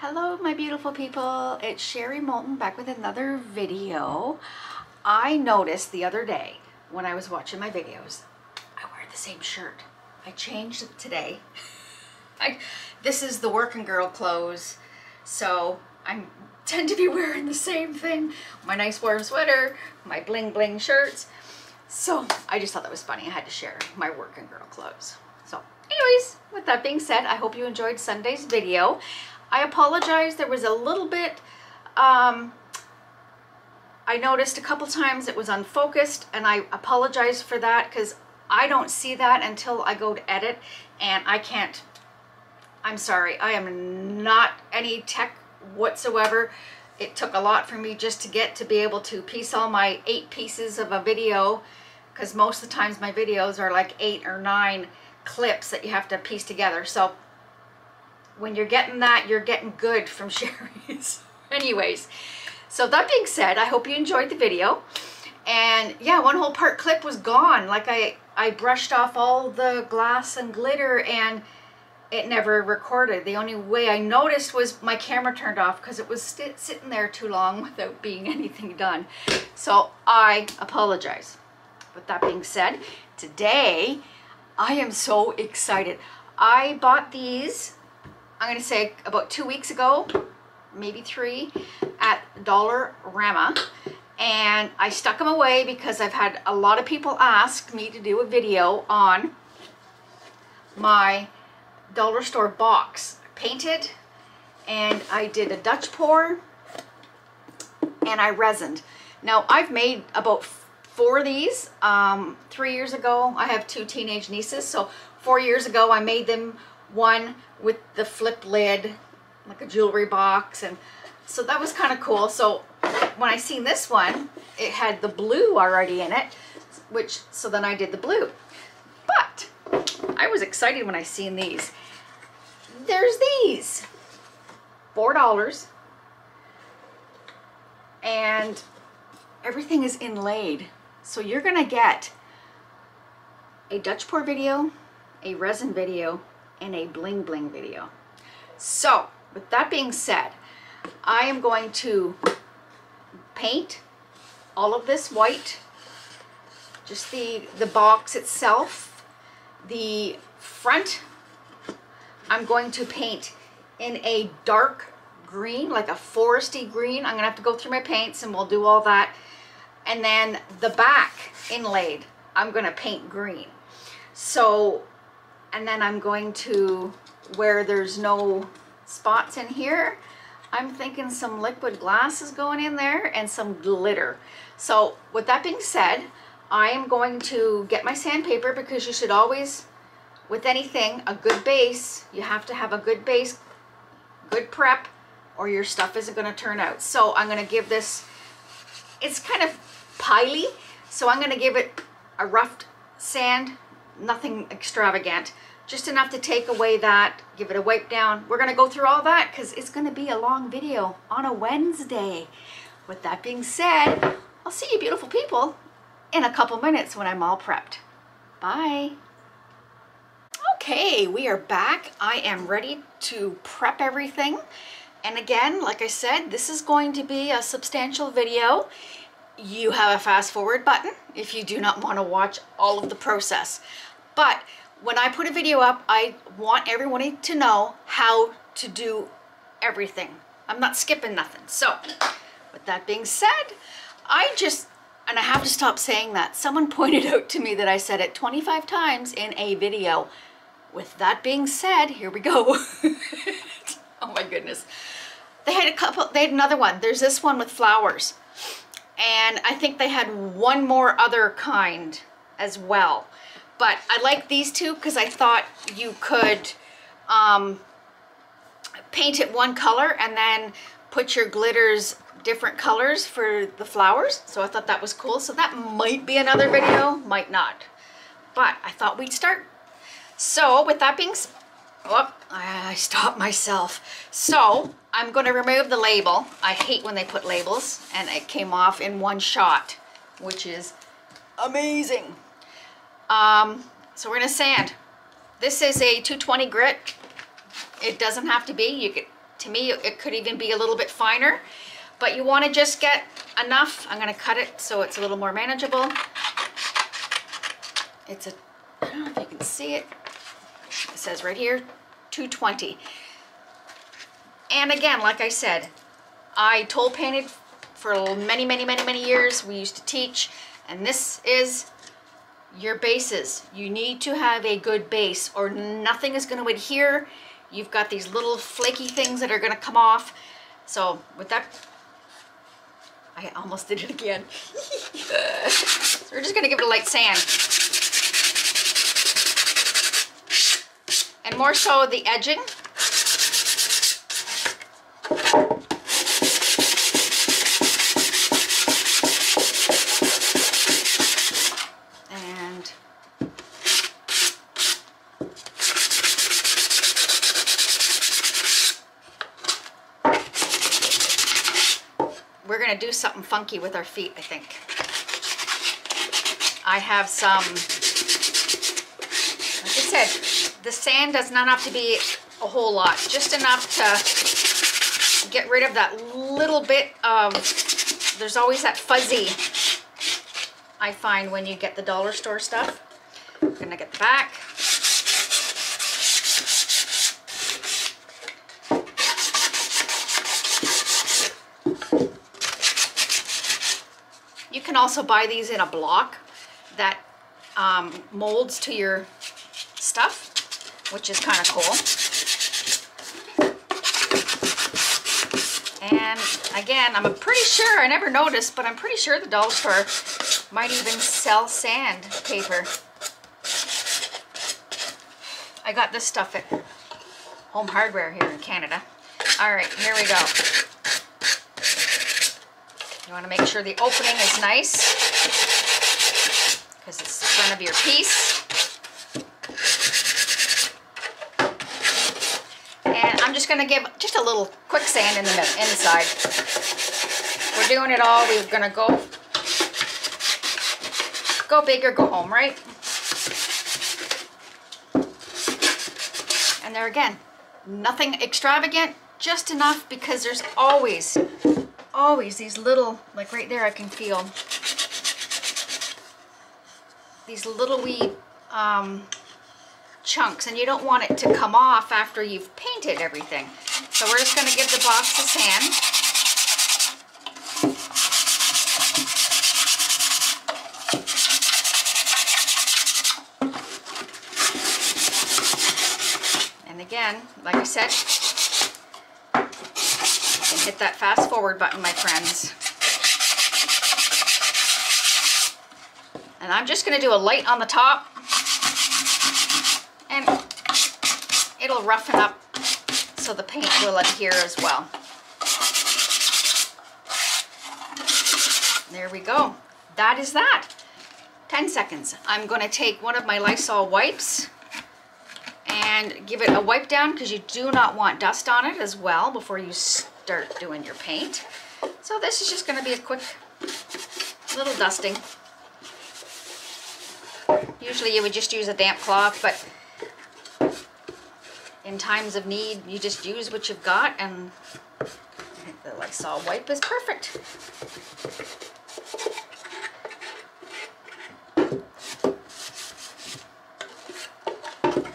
Hello my beautiful people, it's Sherry Moulton back with another video. I noticed the other day when I was watching my videos, I wear the same shirt. I changed it today. This is the working girl clothes, so I tend to be wearing the same thing. My nice warm sweater, my bling bling shirts. So I just thought that was funny. I had to share my working girl clothes. So anyways, with that being said, I hope you enjoyed Sunday's video. I apologize, there was a little bit, I noticed a couple times it was unfocused, and I apologize for that because I don't see that until I go to edit, and I can't. I'm sorry, I am not any tech whatsoever. It took a lot for me just to get to be able to piece all my 8 pieces of a video, because most of the times my videos are like 8 or 9 clips that you have to piece together. So when you're getting that, you're getting good from Sherry's. Anyways, so that being said, I hope you enjoyed the video. And yeah, one whole part clip was gone. Like I brushed off all the glass and glitter and it never recorded. The only way I noticed was my camera turned off because it was sitting there too long without being anything done. So I apologize. With that being said, today I am so excited. I bought these, I'm going to say about 2 weeks ago, maybe 3, at Dollarama, and I stuck them away because I've had a lot of people ask me to do a video on my dollar store box. I painted, and I did a Dutch pour, and I resined. Now, I've made about 4 of these 3 years ago. I have 2 teenage nieces, so 4 years ago I made them. One with the flip lid, like a jewelry box, and so that was kind of cool. So when I seen this one, it had the blue already in it, which, so then I did the blue. But I was excited when I seen these. There's these $4, and everything is inlaid. So you're gonna get a Dutch pour video, a resin video, and a bling bling video. So with that being said, I am going to paint all of this white, just the box itself. The front I'm going to paint in a dark green, like a foresty green. I'm gonna have to go through my paints and we'll do all that. And then the back inlaid I'm gonna paint green. So, and then I'm going to, where there's no spots in here, I'm thinking some liquid glass is going in there and some glitter. So with that being said, I am going to get my sandpaper, because you should always, with anything, a good base, you have to have a good base, good prep, or your stuff isn't going to turn out. So I'm going to give this, it's kind of piley, so I'm going to give it a rough sand, nothing extravagant, just enough to take away that, give it a wipe down. We're going to go through all that because it's going to be a long video on a Wednesday. With that being said, I'll see you beautiful people in a couple minutes when I'm all prepped. Bye. Okay, we are back. I am ready to prep everything. And again, like I said, this is going to be a substantial video. You have a fast forward button if you do not want to watch all of the process. But when I put a video up, I want everyone to know how to do everything. I'm not skipping nothing. So with that being said, I just, and I have to stop saying that. Someone pointed out to me that I said it 25 times in a video. With that being said, here we go. Oh my goodness. They had a couple, they had another one. There's this one with flowers. And I think they had one more other kind as well. But I like these two because I thought you could paint it one color and then put your glitters different colors for the flowers. So I thought that was cool. So that might be another video, might not. But I thought we'd start. So with that being said, oh, I stopped myself. So I'm going to remove the label. I hate when they put labels, and it came off in one shot, which is amazing. So we're going to sand. This is a 220 grit. It doesn't have to be. You could To me, it could even be a little bit finer, but you want to just get enough. I'm going to cut it so it's a little more manageable. It's a, I don't know if you can see it. It says right here, 220. And again, like I said, I toll painted for many years. We used to teach, and this is your bases. You need to have a good base or nothing is going to adhere. You've got these little flaky things that are going to come off. So with that, I almost did it again. So we're just going to give it a light sand. And more so the edging. Do something funky with our feet, I think. I have some, like I said, the sand does not have to be a whole lot, just enough to get rid of that little bit of, there's always that fuzzy I find when you get the dollar store stuff. I'm gonna get the back. You can also buy these in a block that molds to your stuff, which is kind of cool. And again, I'm pretty sure, I never noticed, but I'm pretty sure the dollar store might even sell sandpaper. I got this stuff at Home Hardware here in Canada. All right, here we go. You want to make sure the opening is nice because it's the front of your piece. And I'm just going to give just a little quick sand in the middle, inside. We're doing it all. We're going to go big or go home, right? And there again, nothing extravagant, just enough because there's always these little, like right there I can feel these little wee chunks, and you don't want it to come off after you've painted everything. So we're just going to give the box a sand. And again, like I said, hit that fast forward button, my friends. And I'm just going to do a light on the top, and it'll roughen up so the paint will adhere as well. There we go. That is that. 10 seconds. I'm going to take one of my Lysol wipes and give it a wipe down because you do not want dust on it as well before you start doing your paint. So this is just going to be a quick little dusting. Usually you would just use a damp cloth, but in times of need you just use what you've got, and I think the Lysol wipe is perfect.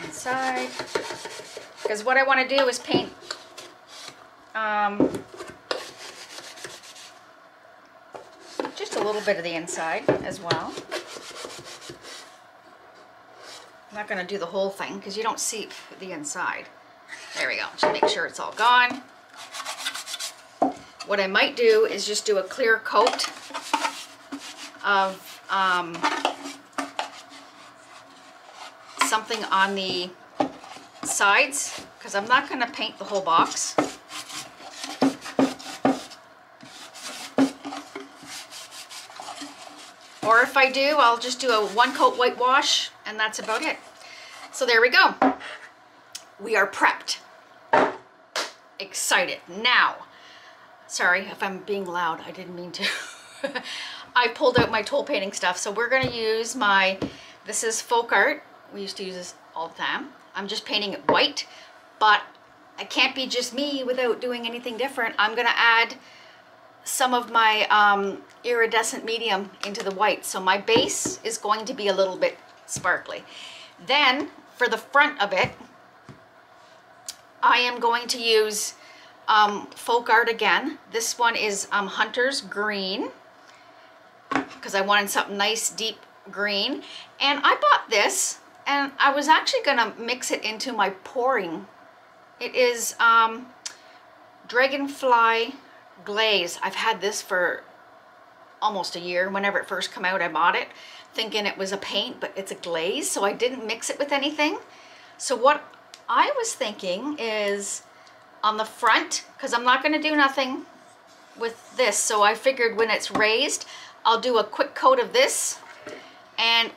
Inside, because what I want to do is paint just a little bit of the inside as well. I'm not going to do the whole thing because you don't see the inside. There we go. Just make sure it's all gone. What I might do is just do a clear coat of something on the sides because I'm not going to paint the whole box. Or if I do, I'll just do a one coat whitewash, and that's about it. So there we go. We are prepped. Excited. Now, sorry if I'm being loud. I didn't mean to. I pulled out my toll painting stuff. So we're going to use my, this is FolkArt. We used to use this all the time. I'm just painting it white, but I can't be just me without doing anything different. I'm gonna add some of my iridescent medium into the white. So my base is going to be a little bit sparkly. Then for the front of it, I am going to use FolkArt again. This one is Hunter's Green, because I wanted something nice, deep green. And I bought this, and I was actually gonna mix it into my pouring. It is Dragonfly Glaze. I've had this for almost a year. Whenever it first came out, I bought it thinking it was a paint, but it's a glaze, so I didn't mix it with anything. So what I was thinking is on the front, because I'm not gonna do nothing with this, so I figured when it's raised, I'll do a quick coat of this, and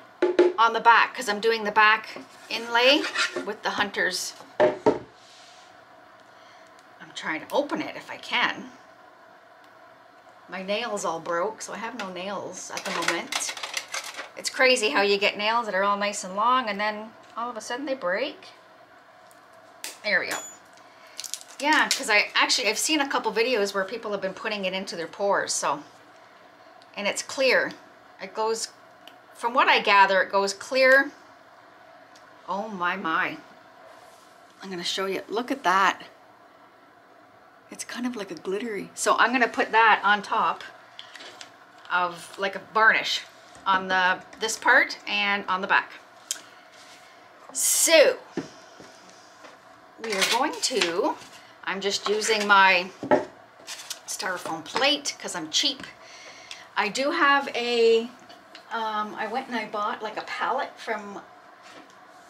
on the back, because I'm doing the back inlay with the Hunter's. I'm trying to open it if I can. My nails all broke, so I have no nails at the moment. It's crazy how you get nails that are all nice and long, and then all of a sudden they break. There we go. Yeah, because I've seen a couple videos where people have been putting it into their pores, so. And it's clear. It goes, from what I gather, it goes clear. Oh my, my. I'm gonna show you, look at that. It's kind of like a glittery. So I'm gonna put that on top of like a varnish on this part and on the back. So we are going to, I'm just using my styrofoam plate because I'm cheap. I do have a, I went and I bought like a palette from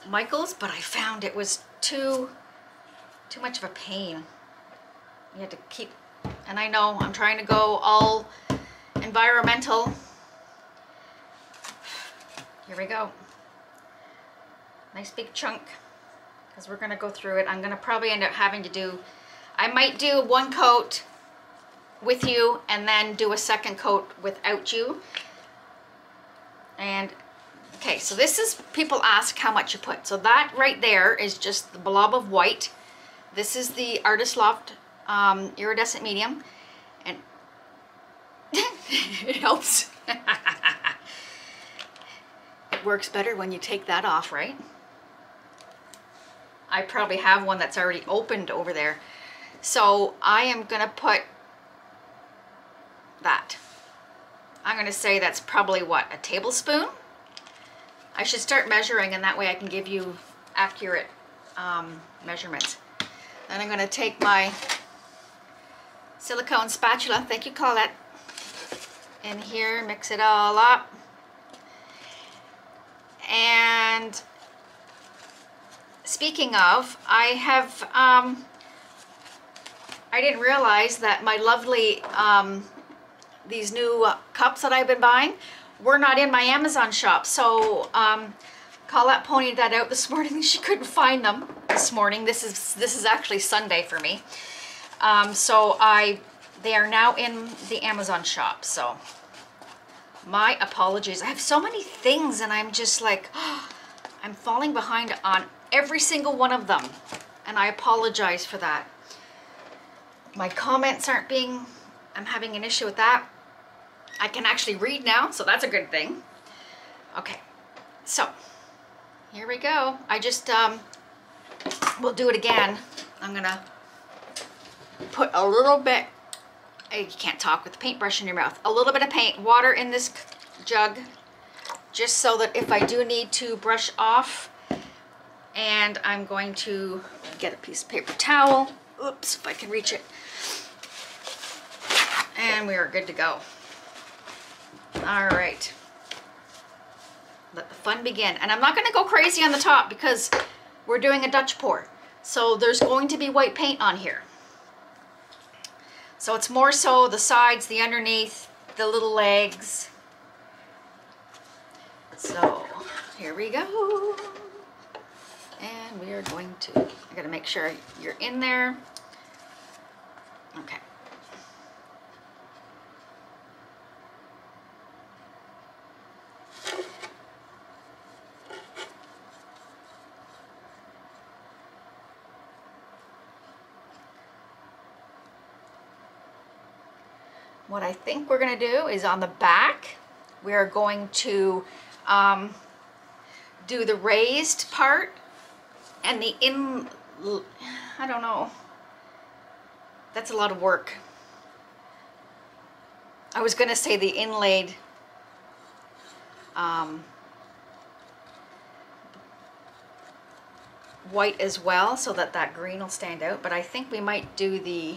Michael's, but I found it was too much of a pain. You had to keep, and I know I'm trying to go all environmental. Here we go. Nice big chunk, because we're gonna go through it. I'm gonna probably end up having to do, I might do one coat with you and then do a second coat without you. And okay, so this is, people ask how much you put. So that right there is just the blob of white. This is the Artist Loft iridescent medium, and it helps. It works better when you take that off, right? I probably have one that's already opened over there. So I am gonna put that. I'm gonna say that's probably what, a tablespoon? I should start measuring, and that way I can give you accurate measurements. Then I'm gonna take my silicone spatula, thank you Colette, in here, mix it all up. And speaking of, I have, I didn't realize that my lovely, these new cups that I've been buying were not in my Amazon shop. So Colette ponied that out this morning. She couldn't find them this morning. This is actually Sunday for me. So they are now in the Amazon shop. So my apologies. I have so many things, and I'm just like, oh, I'm falling behind on every single one of them. And I apologize for that. My comments aren't being, I'm having an issue with that. I can actually read now, so that's a good thing. Okay, so here we go. I just, we'll do it again. I'm gonna put a little bit, you can't talk with the paintbrush in your mouth, a little bit of paint, water in this jug, just so that if I do need to brush off. And I'm going to get a piece of paper towel. Oops, if I can reach it. And we are good to go. All right, let the fun begin. And I'm not gonna go crazy on the top because we're doing a Dutch pour. So there's going to be white paint on here. So it's more so the sides, the underneath, the little legs. So here we go. And we are going to, I gotta make sure you're in there. Okay. What I think we're going to do is on the back, we are going to do the raised part and the in, I don't know, that's a lot of work. I was going to say the inlaid, white as well, so that that green will stand out, but I think we might do the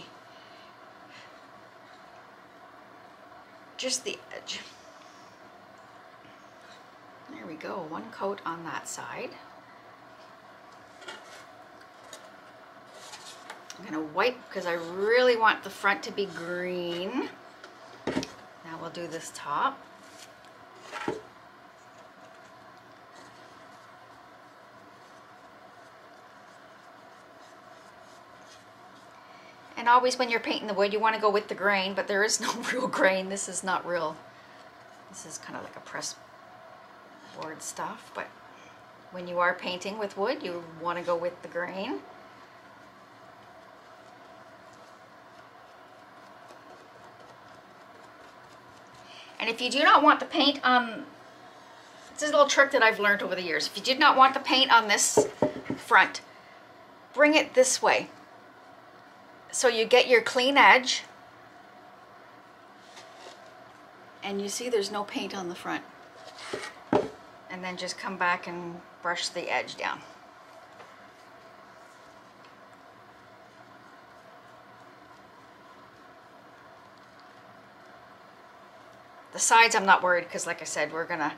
just the edge. There we go, one coat on that side. I'm gonna wipe because I really want the front to be green. Now we'll do this top. And always when you're painting the wood, you want to go with the grain, but there is no real grain. This is not real. This is kind of like a press board stuff, but when you are painting with wood, you want to go with the grain. And if you do not want the paint on, it's a little trick that I've learned over the years. If you did not want the paint on this front, bring it this way. So you get your clean edge, and you see there's no paint on the front. And then just come back and brush the edge down. The sides I'm not worried because, like I said, we're gonna...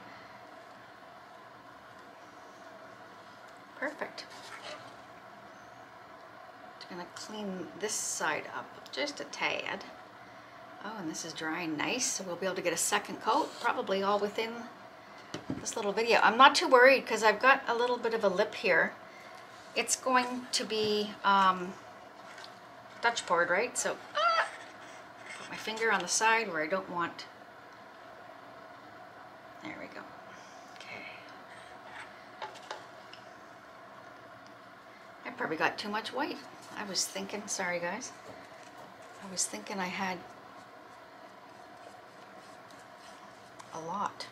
Perfect. Gonna clean this side up just a tad. Oh, and this is drying nice, so we'll be able to get a second coat, probably all within this little video. I'm not too worried because I've got a little bit of a lip here. It's going to be Dutch board, right? So put my finger on the side where I don't want. There we go. Okay. I probably got too much white. I was thinking, sorry guys, I was thinking I had a lot.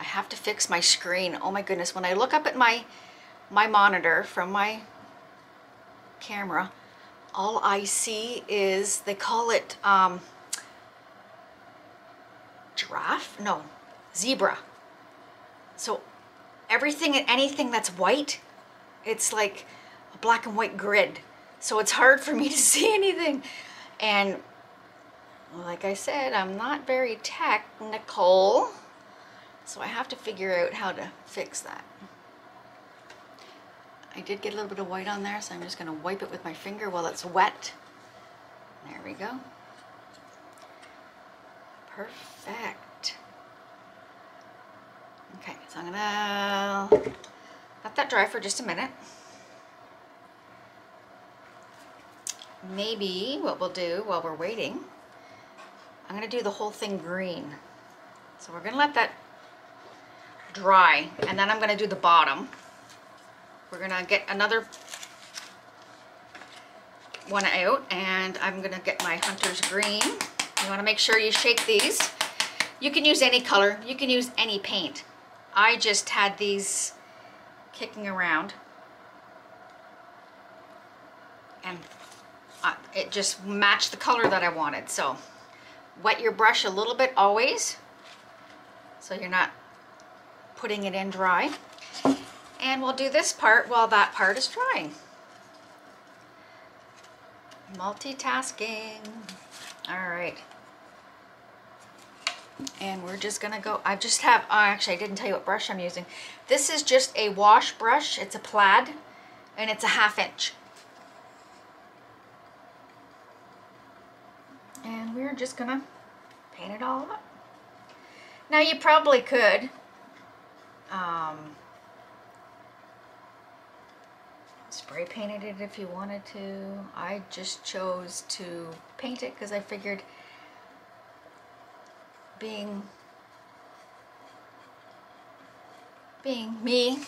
I have to fix my screen. Oh my goodness, when I look up at my monitor from my camera, all I see is, they call it giraffe? No, zebra. So everything and anything that's white, it's like a black and white grid. So it's hard for me to see anything. And like I said, I'm not very technical. So I have to figure out how to fix that. I did get a little bit of white on there, so I'm just gonna wipe it with my finger while it's wet. There we go. Perfect. Okay, so I'm gonna let that dry for just a minute. Maybe what we'll do while we're waiting, I'm gonna do the whole thing green. So we're gonna let that dry, and then I'm gonna do the bottom. We're gonna get another one out, and I'm gonna get my Hunter's Green. You wanna make sure you shake these. You can use any color, you can use any paint. I just had these kicking around and it just matched the color that I wanted. So wet your brush a little bit always so you're not putting it in dry. And we'll do this part while that part is drying. Multitasking. All right. And we're just gonna go, I just have, actually I didn't tell you what brush I'm using. This is just a wash brush, it's a plaid, and it's a 1/2 inch. And we're just gonna paint it all up. Now you probably could, spray painted it if you wanted to. I just chose to paint it because I figured being me,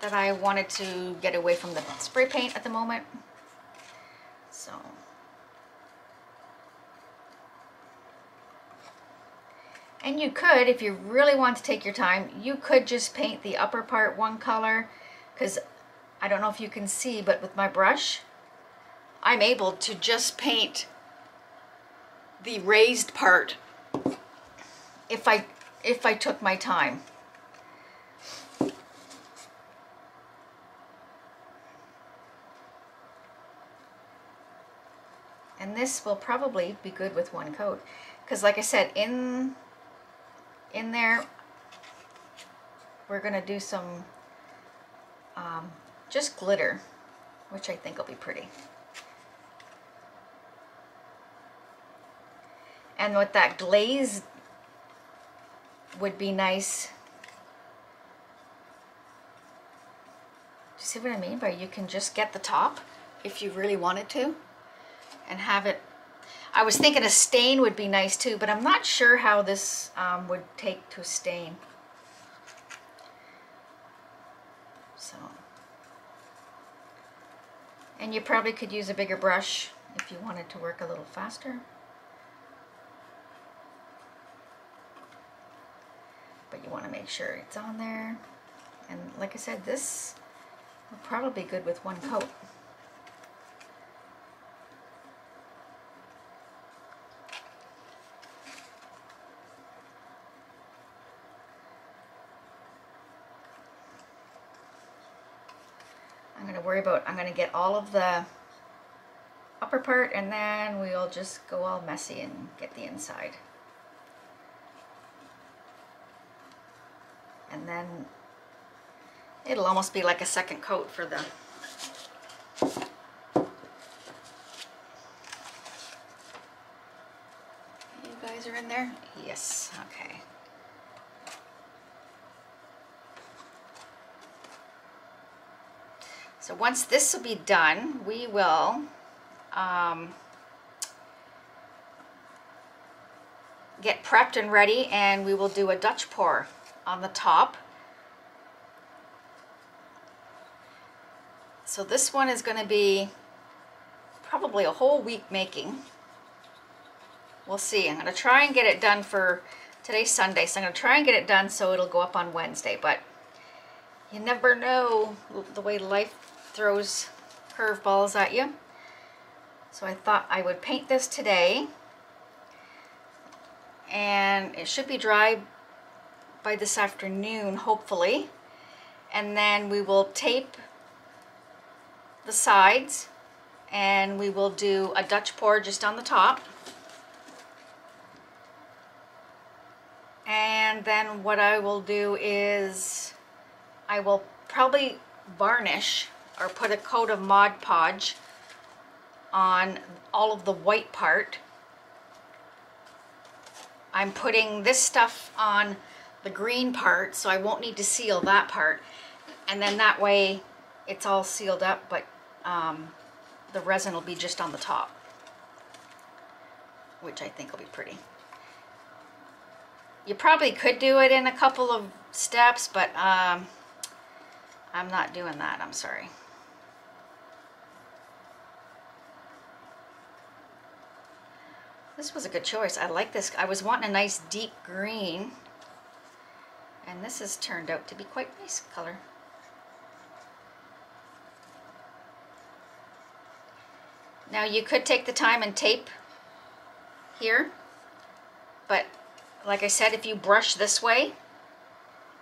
that I wanted to get away from the spray paint at the moment. So and you could, if you really want to take your time, you could just paint the upper part one color, because I don't know if you can see, but with my brush, I'm able to just paint the raised part if I took my time. And this will probably be good with one coat, because like I said, in there we're gonna do some just glitter, which I think will be pretty. And with that glaze would be nice. Do you see what I mean by you can just get the top if you really wanted to and have it. I was thinking a stain would be nice too, but I'm not sure how this would take to a stain. So, and you probably could use a bigger brush if you wanted to work a little faster. But you want to make sure it's on there. And like I said, this will probably be good with one coat. I'm going to get all of the upper part, and then we'll just go all messy and get the inside. And then it'll almost be like a second coat for the You guys are in there? Yes, okay. So once this will be done, we will get prepped and ready, and we will do a Dutch pour on the top. So this one is going to be probably a whole week making. We'll see. I'm going to try and get it done for today's Sunday, so I'm going to try and get it done so it'll go up on Wednesday, but you never know the way life throws curveballs at you. So I thought I would paint this today, and it should be dry by this afternoon, hopefully, and then we will tape the sides and we will do a Dutch pour just on the top. And then what I will do is I will probably varnish or put a coat of Mod Podge on all of the white part. I'm putting this stuff on the green part, so I won't need to seal that part. And then that way it's all sealed up, but the resin will be just on the top, which I think will be pretty. You probably could do it in a couple of steps, but I'm not doing that, I'm sorry. This was a good choice, I like this. I was wanting a nice deep green, and this has turned out to be quite nice color. Now you could take the time and tape here, but like I said, if you brush this way,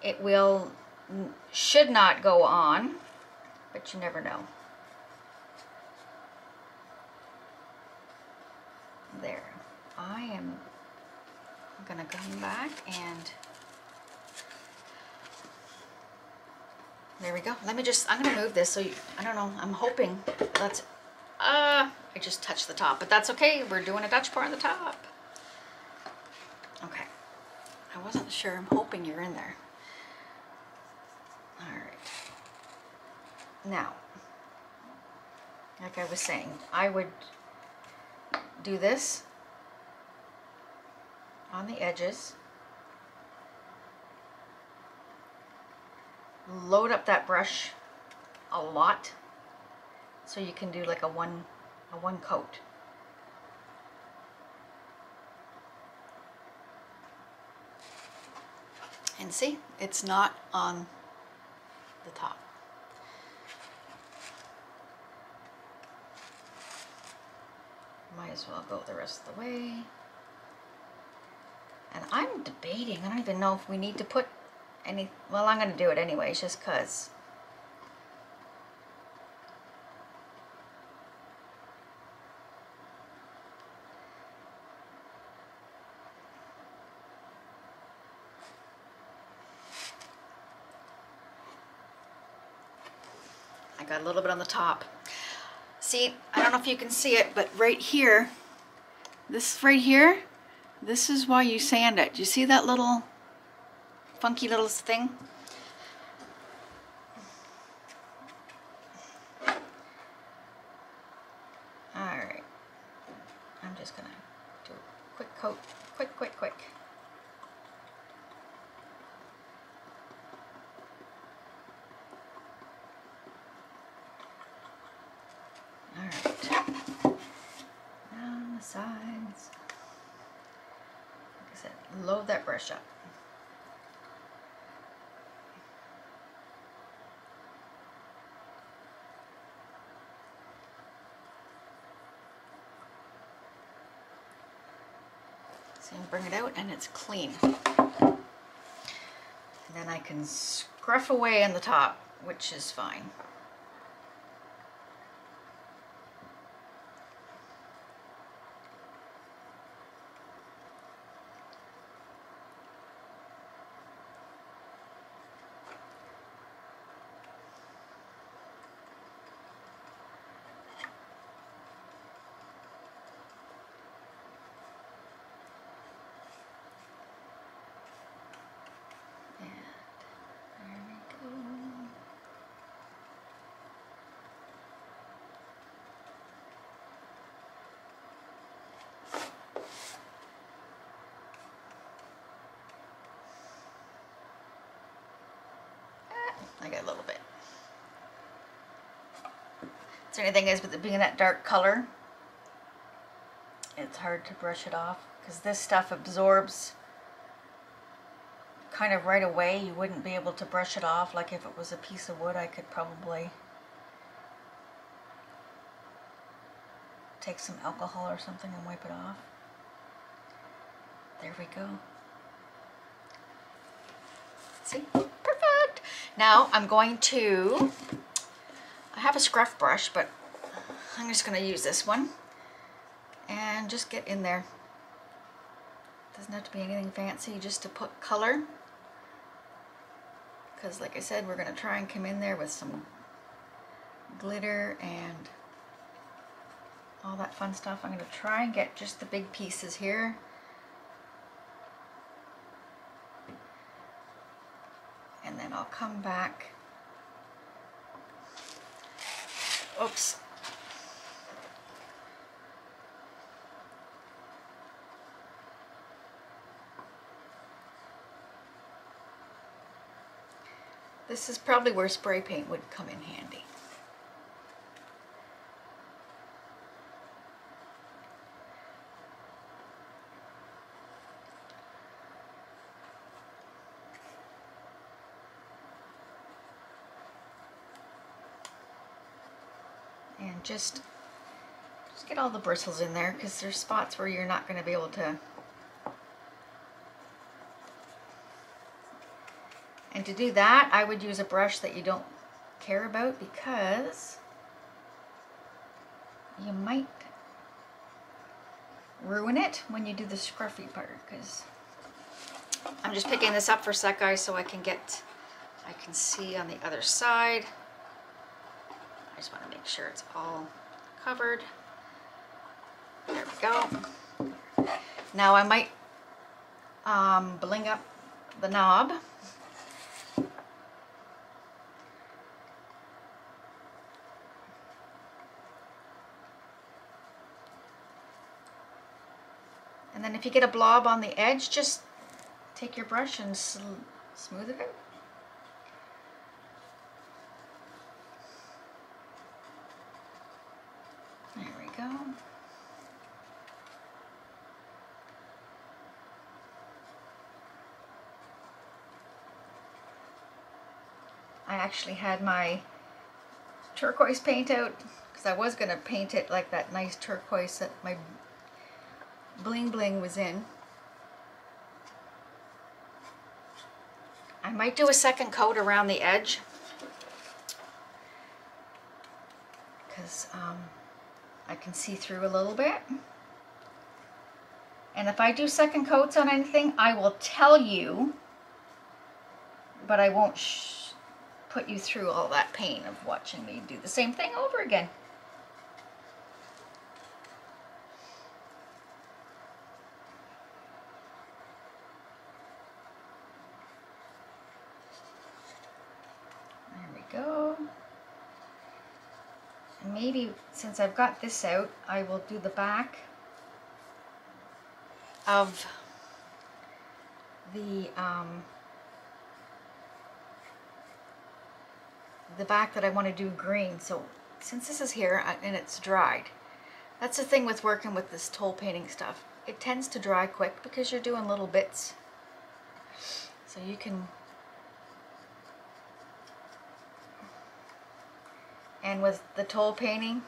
it will should not go on, but you never know. There. I am gonna come back and there we go. Let me just, I'm gonna move this so you, I don't know, I'm hoping that's, I just touched the top, but that's okay. We're doing a Dutch pour on the top. Okay. I wasn't sure. I'm hoping you're in there. Now, like I was saying, I would do this on the edges, load up that brush a lot so you can do like a one coat. And see, it's not on the top. Might as well go the rest of the way. And I'm debating, I don't even know if we need to put any, well, I'm gonna do it anyways, just cause. I got a little bit on the top. See, I don't know if you can see it, but right here, this right here, this is why you sand it. Do you see that little funky little thing? All right, I'm just gonna do a quick coat, quick. Load that brush up. So you bring it out and it's clean. And then I can scruff away on the top, which is fine. I got a little bit. So the thing is, with it being that dark color, it's hard to brush it off because this stuff absorbs kind of right away. You wouldn't be able to brush it off. Like if it was a piece of wood, I could probably take some alcohol or something and wipe it off. There we go. See? Now I'm going to, I have a scruff brush, but I'm just going to use this one and just get in there. Doesn't have to be anything fancy, just to put color, because like I said, we're going to try and come in there with some glitter and all that fun stuff. I'm going to try and get just the big pieces here. And then I'll come back. Oops. This is probably where spray paint would come in handy. Just get all the bristles in there, because there's spots where you're not going to be able to. And to do that, I would use a brush that you don't care about, because you might ruin it when you do the scruffy part. Because I'm just picking this up for a sec, guys, so I can see on the other side. I just want to make sure it's all covered. There we go. Now I might bling up the knob. And then if you get a blob on the edge, just take your brush and smooth it out. go. I actually had my turquoise paint out because I was going to paint it like that nice turquoise that my bling bling was in. I might do a second coat around the edge because I can see through a little bit. And if I do second coats on anything, I will tell you, but I won't put you through all that pain of watching me do the same thing over again. Maybe since I've got this out, I will do the back of the back that I want to do green. So since this is here and it's dried, that's the thing with working with this toll painting stuff. It tends to dry quick because you're doing little bits. So you can. And with the toll painting,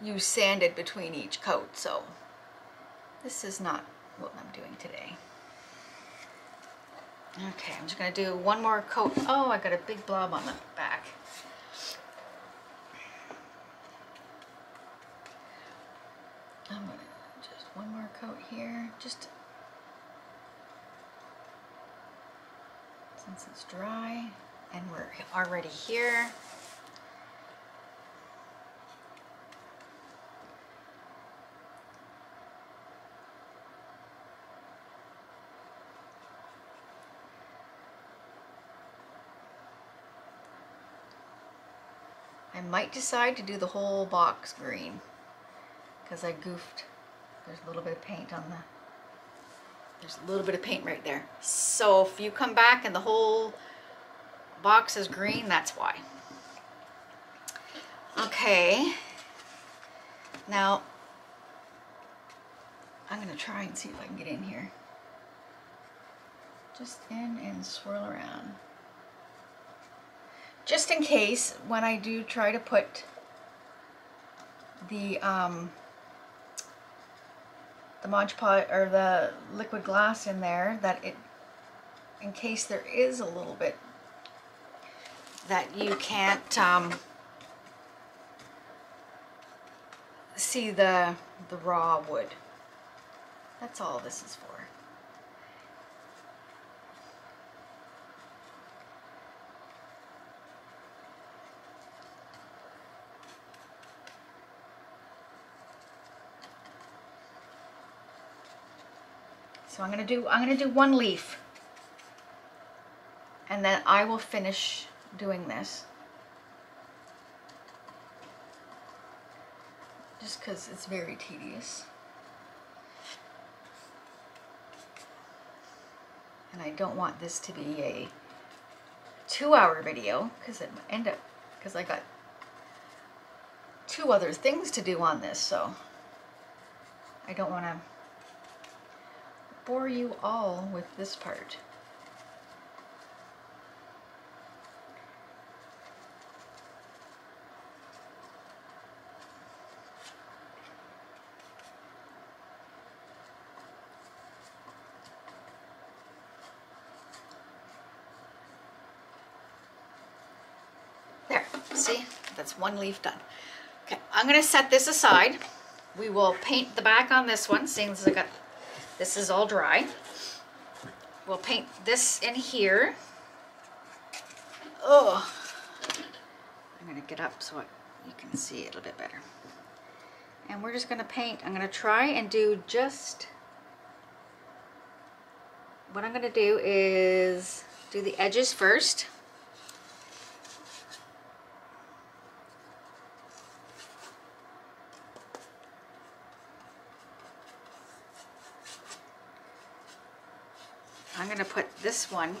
you sand it between each coat, so this is not what I'm doing today. Okay, I'm just going to do one more coat. Oh, I got a big blob on the back. I'm going to just one more coat here, just since it's dry and we're already here. I might decide to do the whole box green because I goofed. There's a little bit of paint on the, there's a little bit of paint right there. So if you come back and the whole box is green, that's why. Okay. Now I'm going to try and see if I can get in here. Just in and swirl around. Just in case, when I do try to put the Mod Podge or the liquid glass in there, that it, in case there is a little bit that you can't see the raw wood. That's all this is for. So I'm gonna do one leaf, and then I will finish doing this. Just because it's very tedious, and I don't want this to be a 2-hour video because it might end up, because I got 2 other things to do on this, so I don't want to bore you all with this part. There, see? That's one leaf done. Okay, I'm going to set this aside. We will paint the back on this one, seeing as I got, this is all dry. We'll paint this in here. Oh, I'm gonna get up so you can see a little bit better. And we're just gonna paint. I'm gonna try and do just, what I'm gonna do is do the edges first. I'm going to put this one,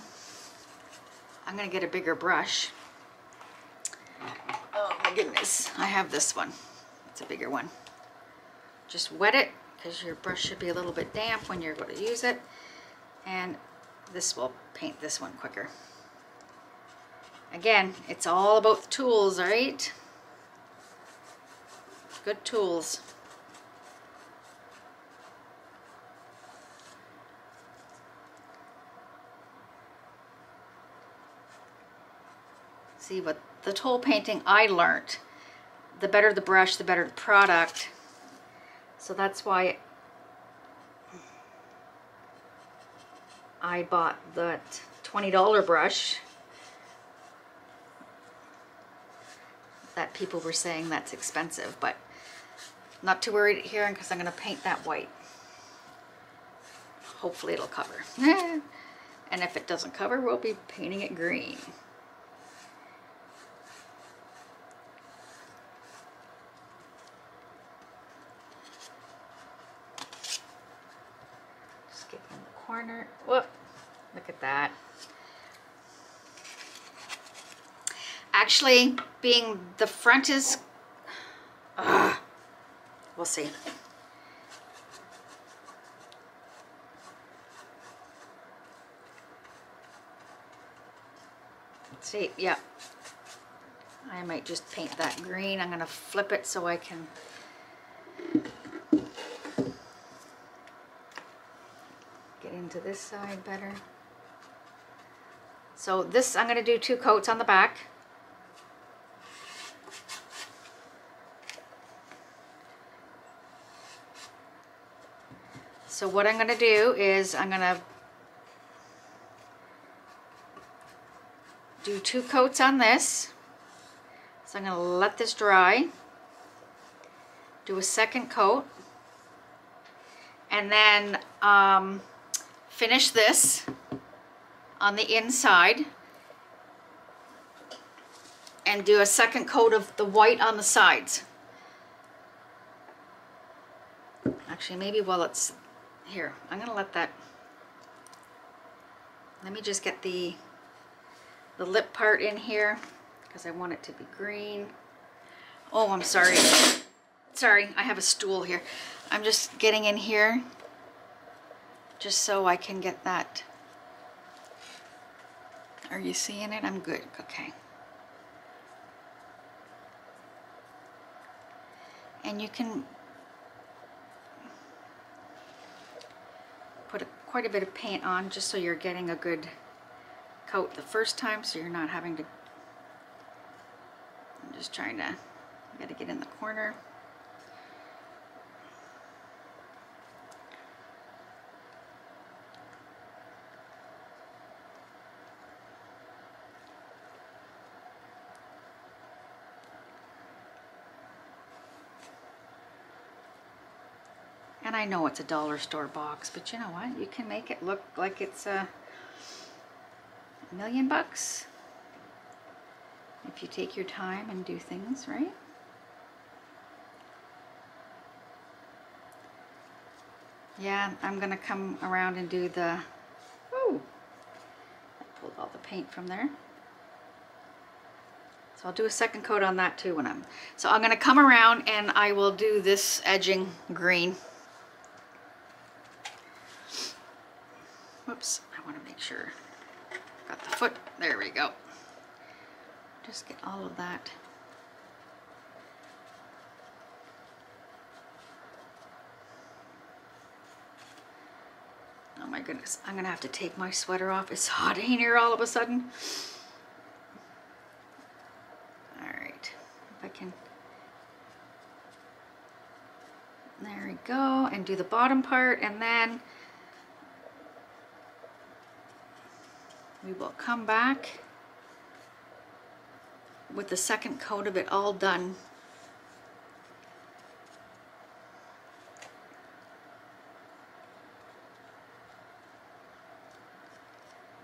I'm going to get a bigger brush. Oh my goodness, I have this one. It's a bigger one. Just wet it, because your brush should be a little bit damp when you're going to use it. And this will paint this one quicker. Again, it's all about the tools, all right? Good tools. See, with the tool painting, I learned the better the brush, the better the product. So that's why I bought the $20 brush that people were saying that's expensive, but not too worried here because I'm going to paint that white. Hopefully it'll cover. And if it doesn't cover, we'll be painting it green. Just get in the corner. Whoop, look at that. Actually, being the front is, we'll see. Let's see, yeah. I might just paint that green. I'm gonna flip it so I can. Get into this side better. So this, I'm gonna do two coats on the back. So what I'm going to do is I'm going to do two coats on this. So I'm going to let this dry, do a second coat, and then finish this on the inside and do a second coat of the white on the sides. Actually, maybe while it's here, I'm gonna let that, let me just get the lip part in here because I want it to be green. Oh, I'm sorry. Sorry, I have a stool here. I'm just getting in here just so I can get that. Are you seeing it? I'm good, okay. And you can put quite a bit of paint on just so you're getting a good coat the first time, so you're not having to. I'm just trying to, you gotta get in the corner. And I know it's a dollar store box, but you know what? You can make it look like it's $1,000,000 if you take your time and do things, right? Yeah, I'm gonna come around and do the, oh, I pulled all the paint from there. So I'll do a second coat on that too when I'm, so I'm gonna come around and I will do this edging green. Whoops, I want to make sure I've got the foot. There we go. Just get all of that. Oh my goodness, I'm going to have to take my sweater off. It's hot in here all of a sudden. All right, if I can. There we go, and do the bottom part, and then we will come back with the second coat of it all done.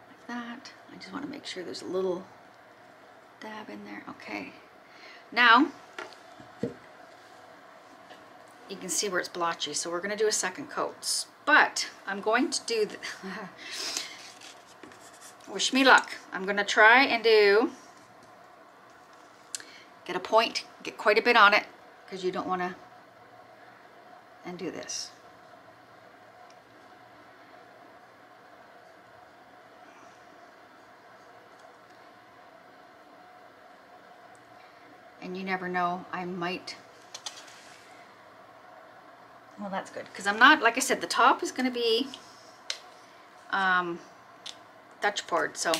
Like that. I just want to make sure there's a little dab in there. Okay. Now, you can see where it's blotchy, so we're going to do a second coat. But I'm going to do the wish me luck. I'm gonna try and do, get a point, get quite a bit on it, because you don't want to undo this. And you never know, I might, well, that's good, because I'm not, like I said, the top is going to be Dutch poured, so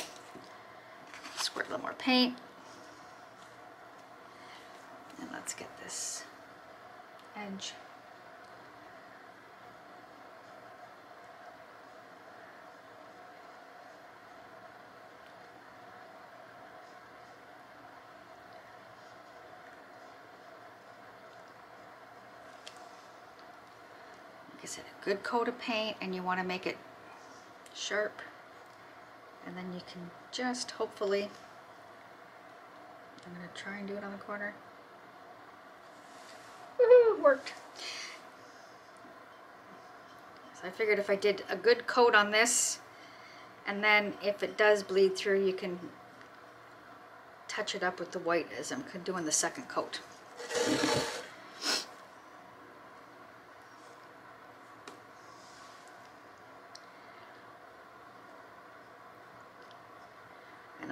squirt a little more paint. And let's get this edge. Is it a good coat of paint, and you want to make it sharp, and then you can just hopefully, I'm going to try and do it on the corner. Woohoo, worked. So I figured if I did a good coat on this, and then if it does bleed through, you can touch it up with the white as I'm doing the second coat.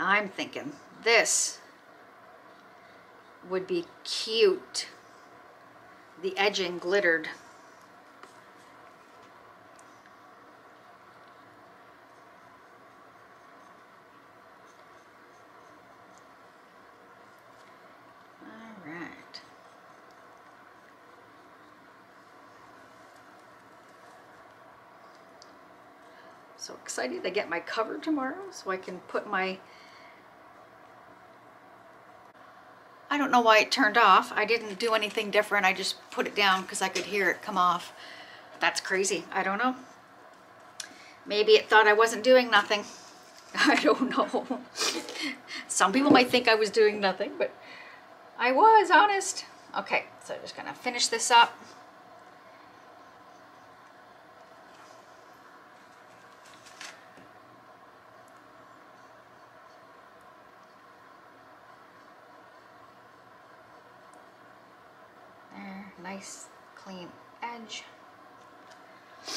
I'm thinking this would be cute, the edging glittered. So excited to get my cover tomorrow so I can put my, I don't know why it turned off. I didn't do anything different. I just put it down because I could hear it come off. That's crazy. I don't know. Maybe it thought I wasn't doing nothing. I don't know. Some people might think I was doing nothing, but I was, honest. Okay, so I'm just gonna finish this up. Nice clean edge. I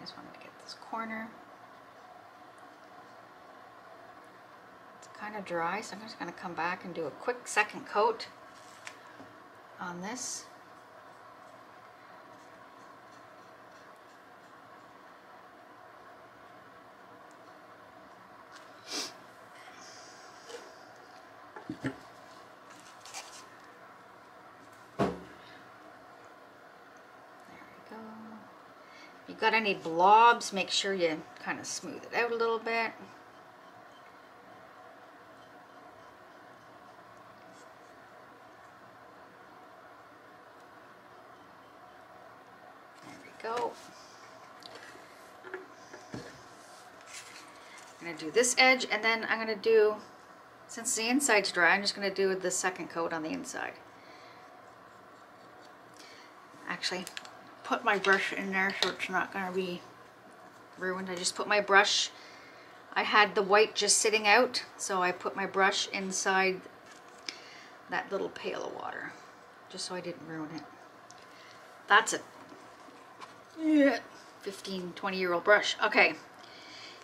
just wanted to get this corner. It's kind of dry, so I'm just going to come back and do a quick second coat on this. Got any blobs, make sure you kind of smooth it out a little bit. There we go. I'm going to do this edge, and then I'm going to do, since the inside's dry, I'm just going to do the second coat on the inside. Actually, put my brush in there so it's not going to be ruined. I just put my brush, I had the white just sitting out, so I put my brush inside that little pail of water just so I didn't ruin it. That's a 15-20-year-old brush. Okay,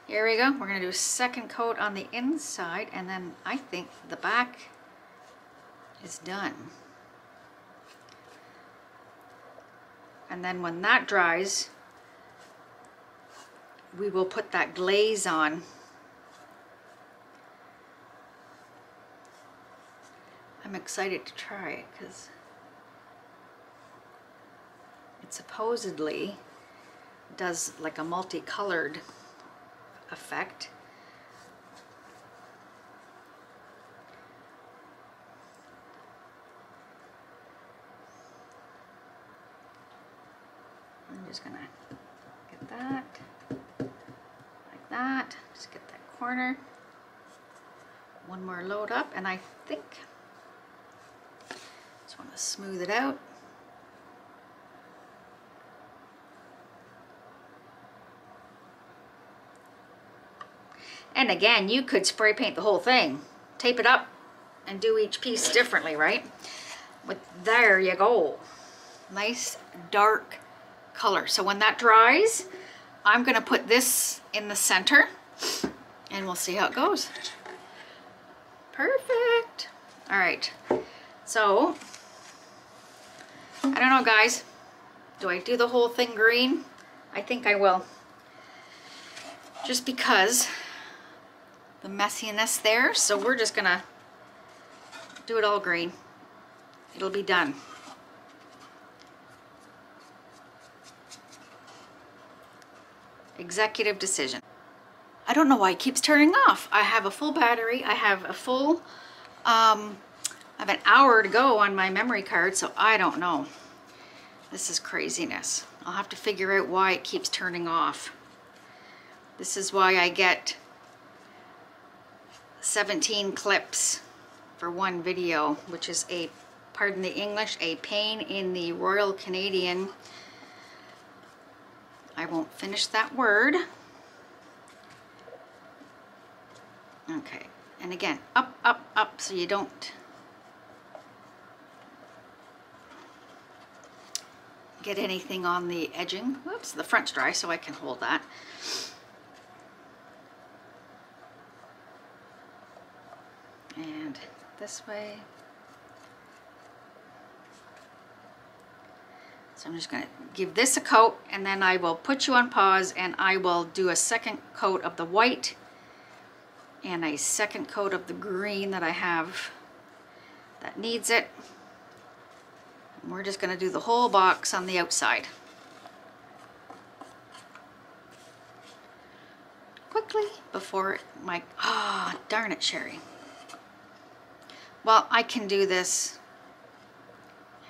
here we go. We're going to do a second coat on the inside, and then I think the back is done. And then when that dries, we will put that glaze on. I'm excited to try it because it supposedly does like a multicolored effect. Just gonna get that like that, just get that corner, one more load up, and I think just want to smooth it out. And again, you could spray paint the whole thing, tape it up, and do each piece differently, right? But there you go. Nice dark color. So when that dries, I'm gonna put this in the center and we'll see how it goes. Perfect. All right, so I don't know, guys, do I do the whole thing green? I think I will, just because the messiness there. So we're just gonna do it all green. It'll be done. Executive decision. I don't know why it keeps turning off. I have a full battery. I have a full, I have an hour to go on my memory card, so I don't know. This is craziness. I'll have to figure out why it keeps turning off. This is why I get 17 clips for one video, which is a, pardon the English, a pain in the Royal Canadian. I won't finish that word. Okay, and again, up, up, up, so you don't get anything on the edging. Whoops, the front's dry, so I can hold that. And this way. So I'm just going to give this a coat, and then I will put you on pause, and I will do a second coat of the white and a second coat of the green that I have that needs it. And we're just going to do the whole box on the outside. Quickly, before my... Ah, oh, darn it, Sherry. Well, I can do this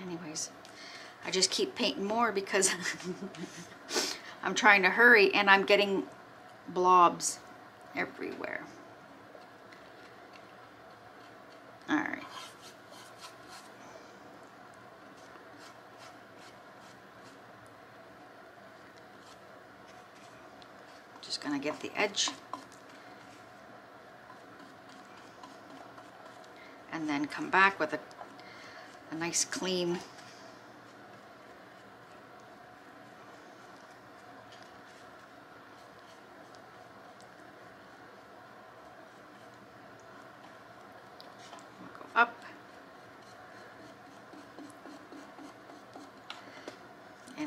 anyways. I just keep painting more because I'm trying to hurry and I'm getting blobs everywhere. All right. Just gonna get the edge and then come back with a nice clean.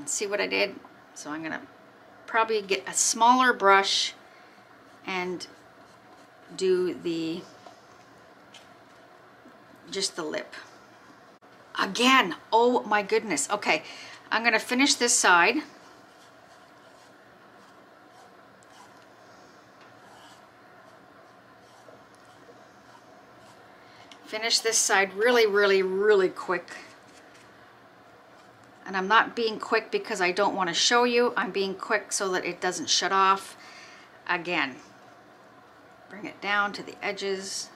See what I did? So I'm gonna probably get a smaller brush and do the just the lip again. Oh my goodness. Okay, I'm gonna finish this side. Finish this side really, really, really quick. And I'm not being quick because I don't want to show you. I'm being quick so that it doesn't shut off. Again, bring it down to the edges.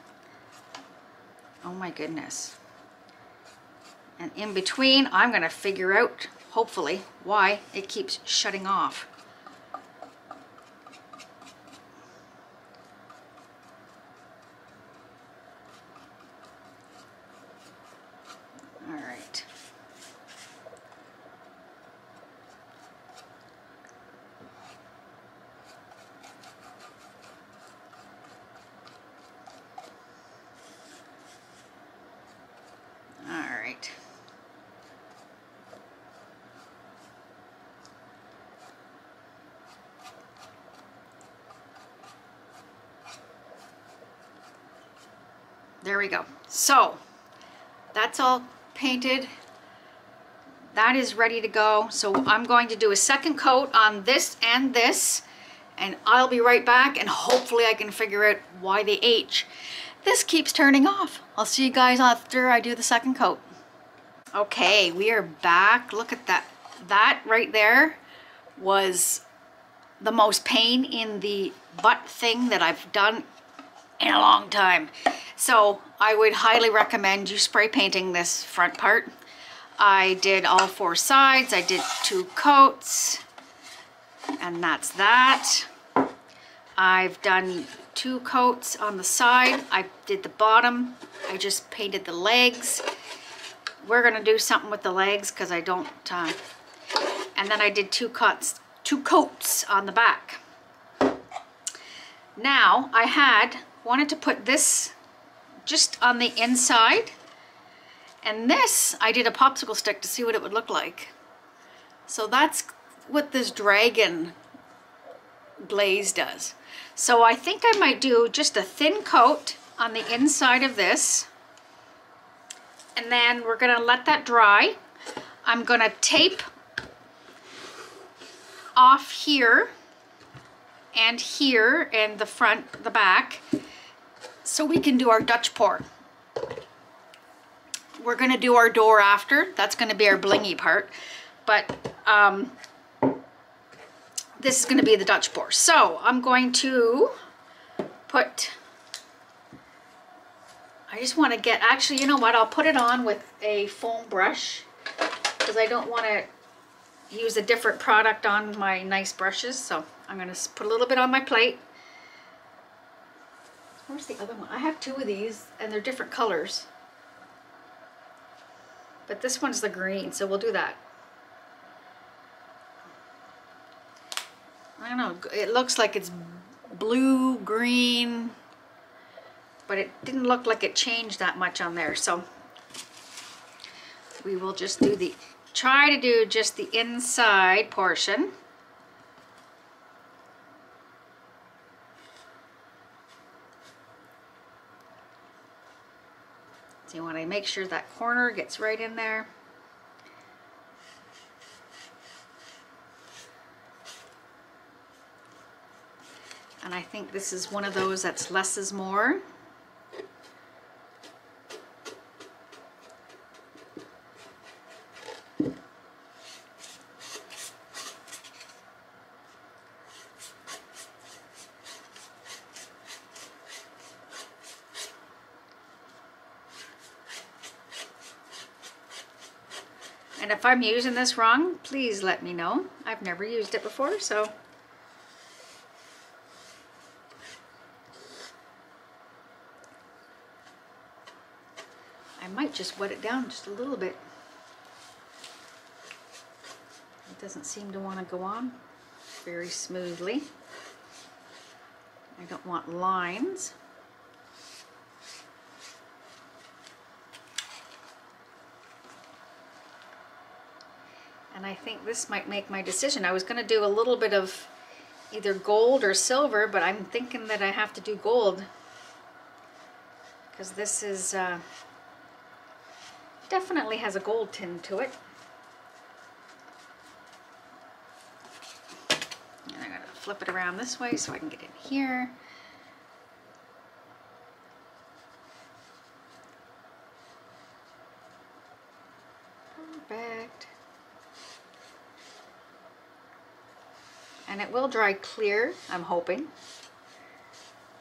Oh my goodness. And in between, I'm going to figure out, hopefully, why it keeps shutting off. There we go. So that's all painted. That is ready to go. So I'm going to do a second coat on this and this, and I'll be right back, and hopefully I can figure out why the H. This keeps turning off. I'll see you guys after I do the second coat. Okay, we are back. Look at that. That right there was the most pain in the butt thing that I've done in a long time. So I would highly recommend you spray painting this front part. I did all four sides. I did two coats, and that's that. I've done two coats on the side. I did the bottom. I just painted the legs. We're gonna do something with the legs because I don't. And then I did two coats on the back. Now I wanted to put this just on the inside, and this I did a popsicle stick to see what it would look like. So that's what this dragon glaze does. So I think I might do just a thin coat on the inside of this, and then we're gonna let that dry. I'm gonna tape off here and here and the front, the back, so we can do our Dutch pour. We're gonna do our door after. That's gonna be our blingy part, but this is gonna be the Dutch pour. So I'm going to put, I just wanna get, actually, you know what? I'll put it on with a foam brush because I don't wanna use a different product on my nice brushes. So I'm gonna put a little bit on my plate. Where's the other one? I have two of these and they're different colors, but this one's the green, so we'll do that. I don't know, it looks like it's blue, green, but it didn't look like it changed that much on there. So we will just do the, try to do just the inside portion. You want to make sure that corner gets right in there. And I think this is one of those that's less is more. And if I'm using this wrong, please let me know. I've never used it before, so. I might just wet it down just a little bit. It doesn't seem to want to go on very smoothly. I don't want lines. And I think this might make my decision. I was going to do a little bit of either gold or silver, but I'm thinking that I have to do gold because this is definitely has a gold tint to it. And I'm going to flip it around this way so I can get in here. Perfect. And it will dry clear, I'm hoping.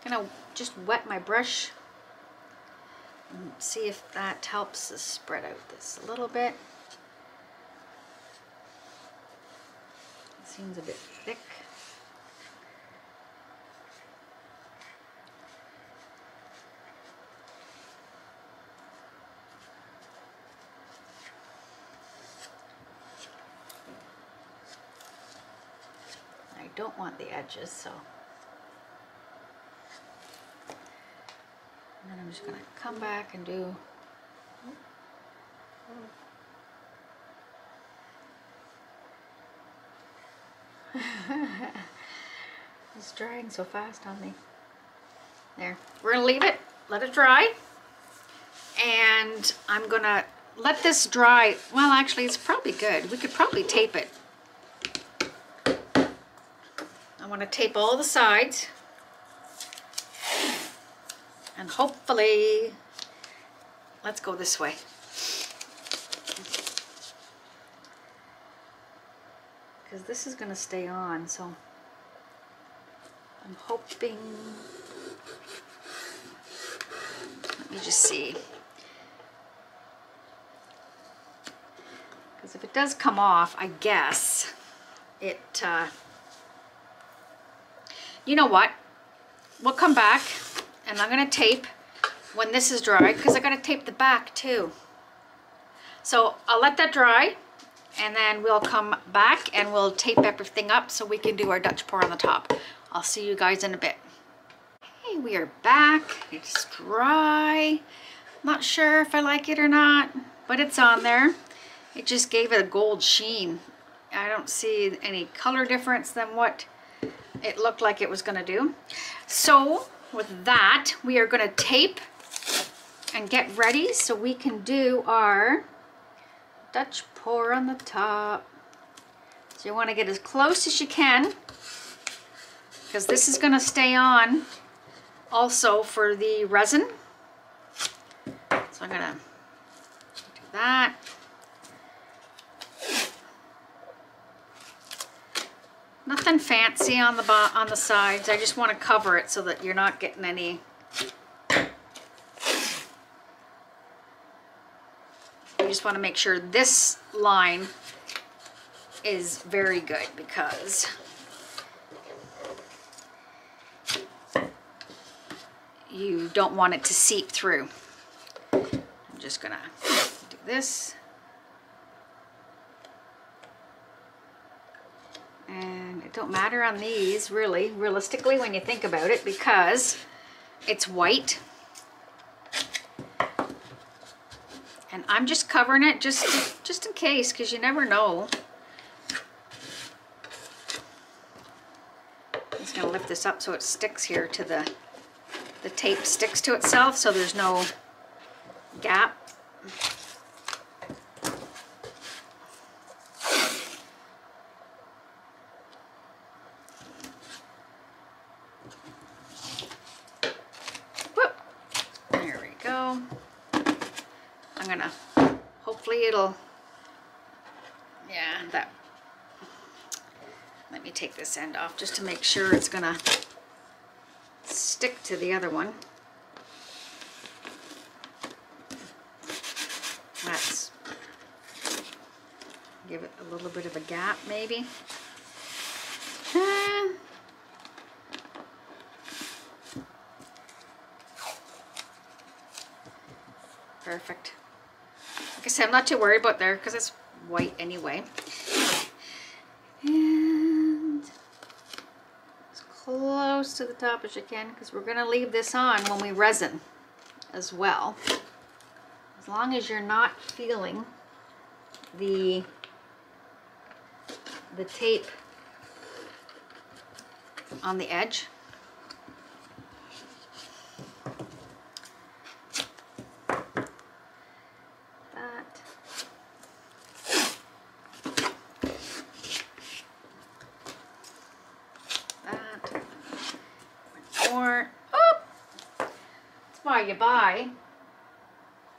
I'm gonna just wet my brush and see if that helps us spread out this a little bit. It seems a bit thick. Don't want the edges, so. And then I'm just gonna come back and do. It's drying so fast on me. There, we're gonna leave it, let it dry. And I'm gonna let this dry. Well, actually, it's probably good. We could probably tape it. I want to tape all the sides, and hopefully, let's go this way. Because this is going to stay on, so I'm hoping, let me just see. Because if it does come off, I guess it, you know what? we'll come back and I'm gonna tape when this is dry, because I gotta tape the back too. So I'll let that dry and then we'll come back and we'll tape everything up so we can do our Dutch pour on the top. I'll see you guys in a bit. Hey, we are back. It's dry. Not sure if I like it or not, but it's on there. It just gave it a gold sheen. I don't see any color difference than what it looked like it was gonna do. So with that, we are gonna tape and get ready so we can do our Dutch pour on the top. So you wanna get as close as you can, because this is gonna stay on also for the resin. So I'm gonna do that. Nothing fancy on the sides. I just want to cover it so that you're not getting any . You just want to make sure this line is very good, because you don't want it to seep through. I'm just gonna do this. And it don't matter on these, really, realistically, when you think about it, because it's white. And I'm just covering it just in case, because you never know. I'm just going to lift this up so it sticks here to the tape sticks to itself, so there's no gap. Let me take this end off just to make sure it's gonna stick to the other one. Let's give it a little bit of a gap, maybe. Perfect. Like I said, I'm not too worried about there because it's white anyway. And as close to the top as you can, because we're going to leave this on when we resin as well, as long as you're not feeling the tape on the edge. You buy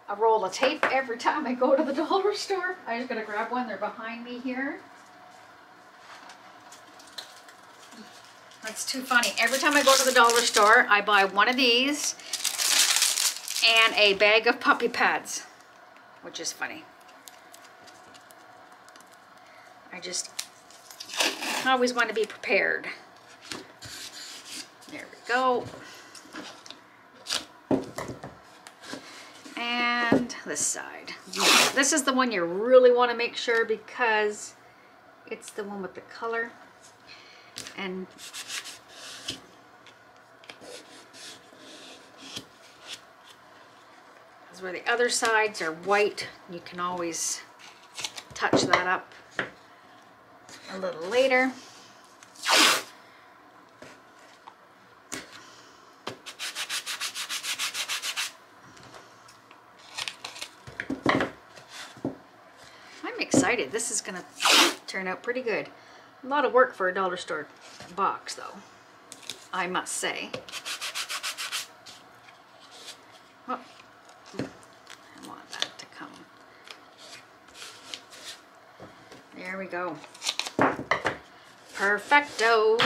a roll of tape every time I go to the dollar store. I'm just going to grab one. They're behind me here. That's too funny. Every time I go to the dollar store, I buy one of these and a bag of puppy pads, which is funny. I just always want to be prepared. There we go. And this side. This is the one you really want to make sure, because it's the one with the color. And that's where the other sides are white. You can always touch that up a little later. This is gonna turn out pretty good. A lot of work for a dollar store box, though, I must say. Oh, I want that to come. There we go. Perfecto.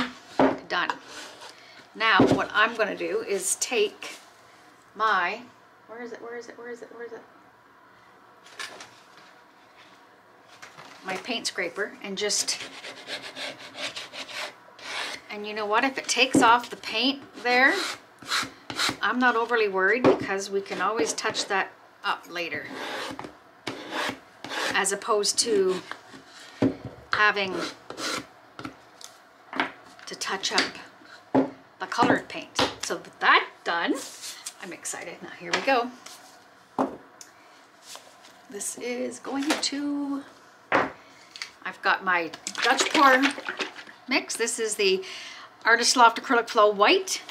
Done. Now what I'm gonna do is take my my paint scraper and just And you know what, if it takes off the paint there, I'm not overly worried because we can always touch that up later, as opposed to having to touch up the colored paint. So with that done, I'm excited. Now here we go. This is going to, I've got my Dutch pour mix. This is the Artist Loft Acrylic Flow White.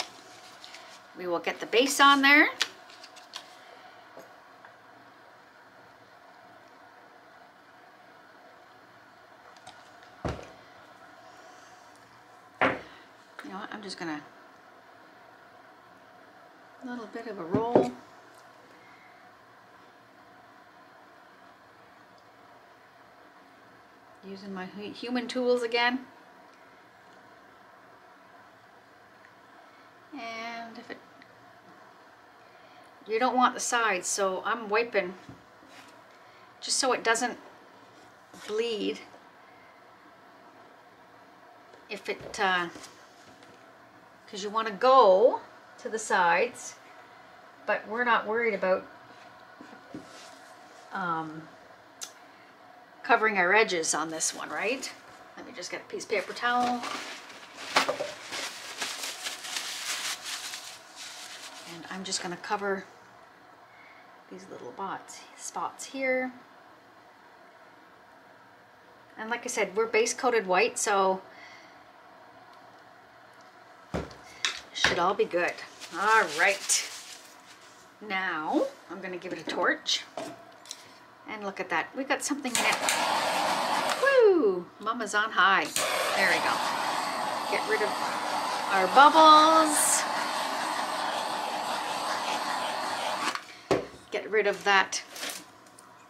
We will get the base on there. You know what, I'm just gonna, a little bit of a roll. Using my human tools again. And if it, you don't want the sides, so I'm wiping just so it doesn't bleed. If it, because you want to go to the sides, but we're not worried about covering our edges on this one, right? Let me just get a piece of paper towel. And I'm just gonna cover these little spots here. And like I said, we're base coated white, so it should all be good. All right, now I'm gonna give it a torch. And look at that, we got something in it. Woo, mama's on high. There we go. Get rid of our bubbles. Get rid of that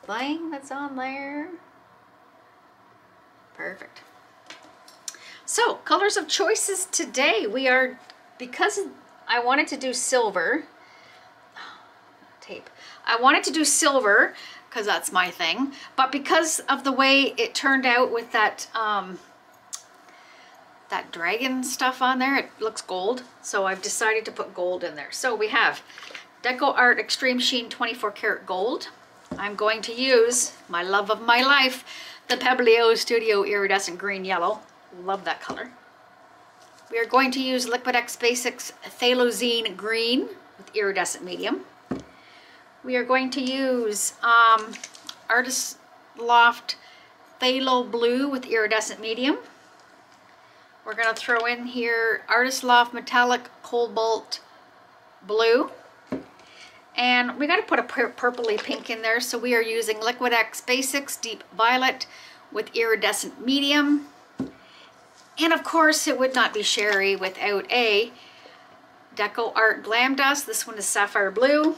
thing that's on there. Perfect. So, colors of choices today. We are, because I wanted to do silver, tape. I wanted to do silver, because that's my thing, but because of the way it turned out with that that dragon stuff on there, it looks gold, so I've decided to put gold in there. So we have DecoArt Extreme Sheen 24 karat gold. I'm going to use my love of my life, the Pebeo Studio Iridescent Green Yellow. Love that color. We are going to use Liquitex Basics Phthalocyanine Green with iridescent medium. We are going to use Artist Loft Phthalo Blue with iridescent medium. We're going to throw in here Artist Loft Metallic Cobalt Blue. And we got to put a purpley pink in there, so we are using Liquitex Basics Deep Violet with iridescent medium. And of course, it would not be Sherry without a DecoArt Glam Dust. This one is Sapphire Blue.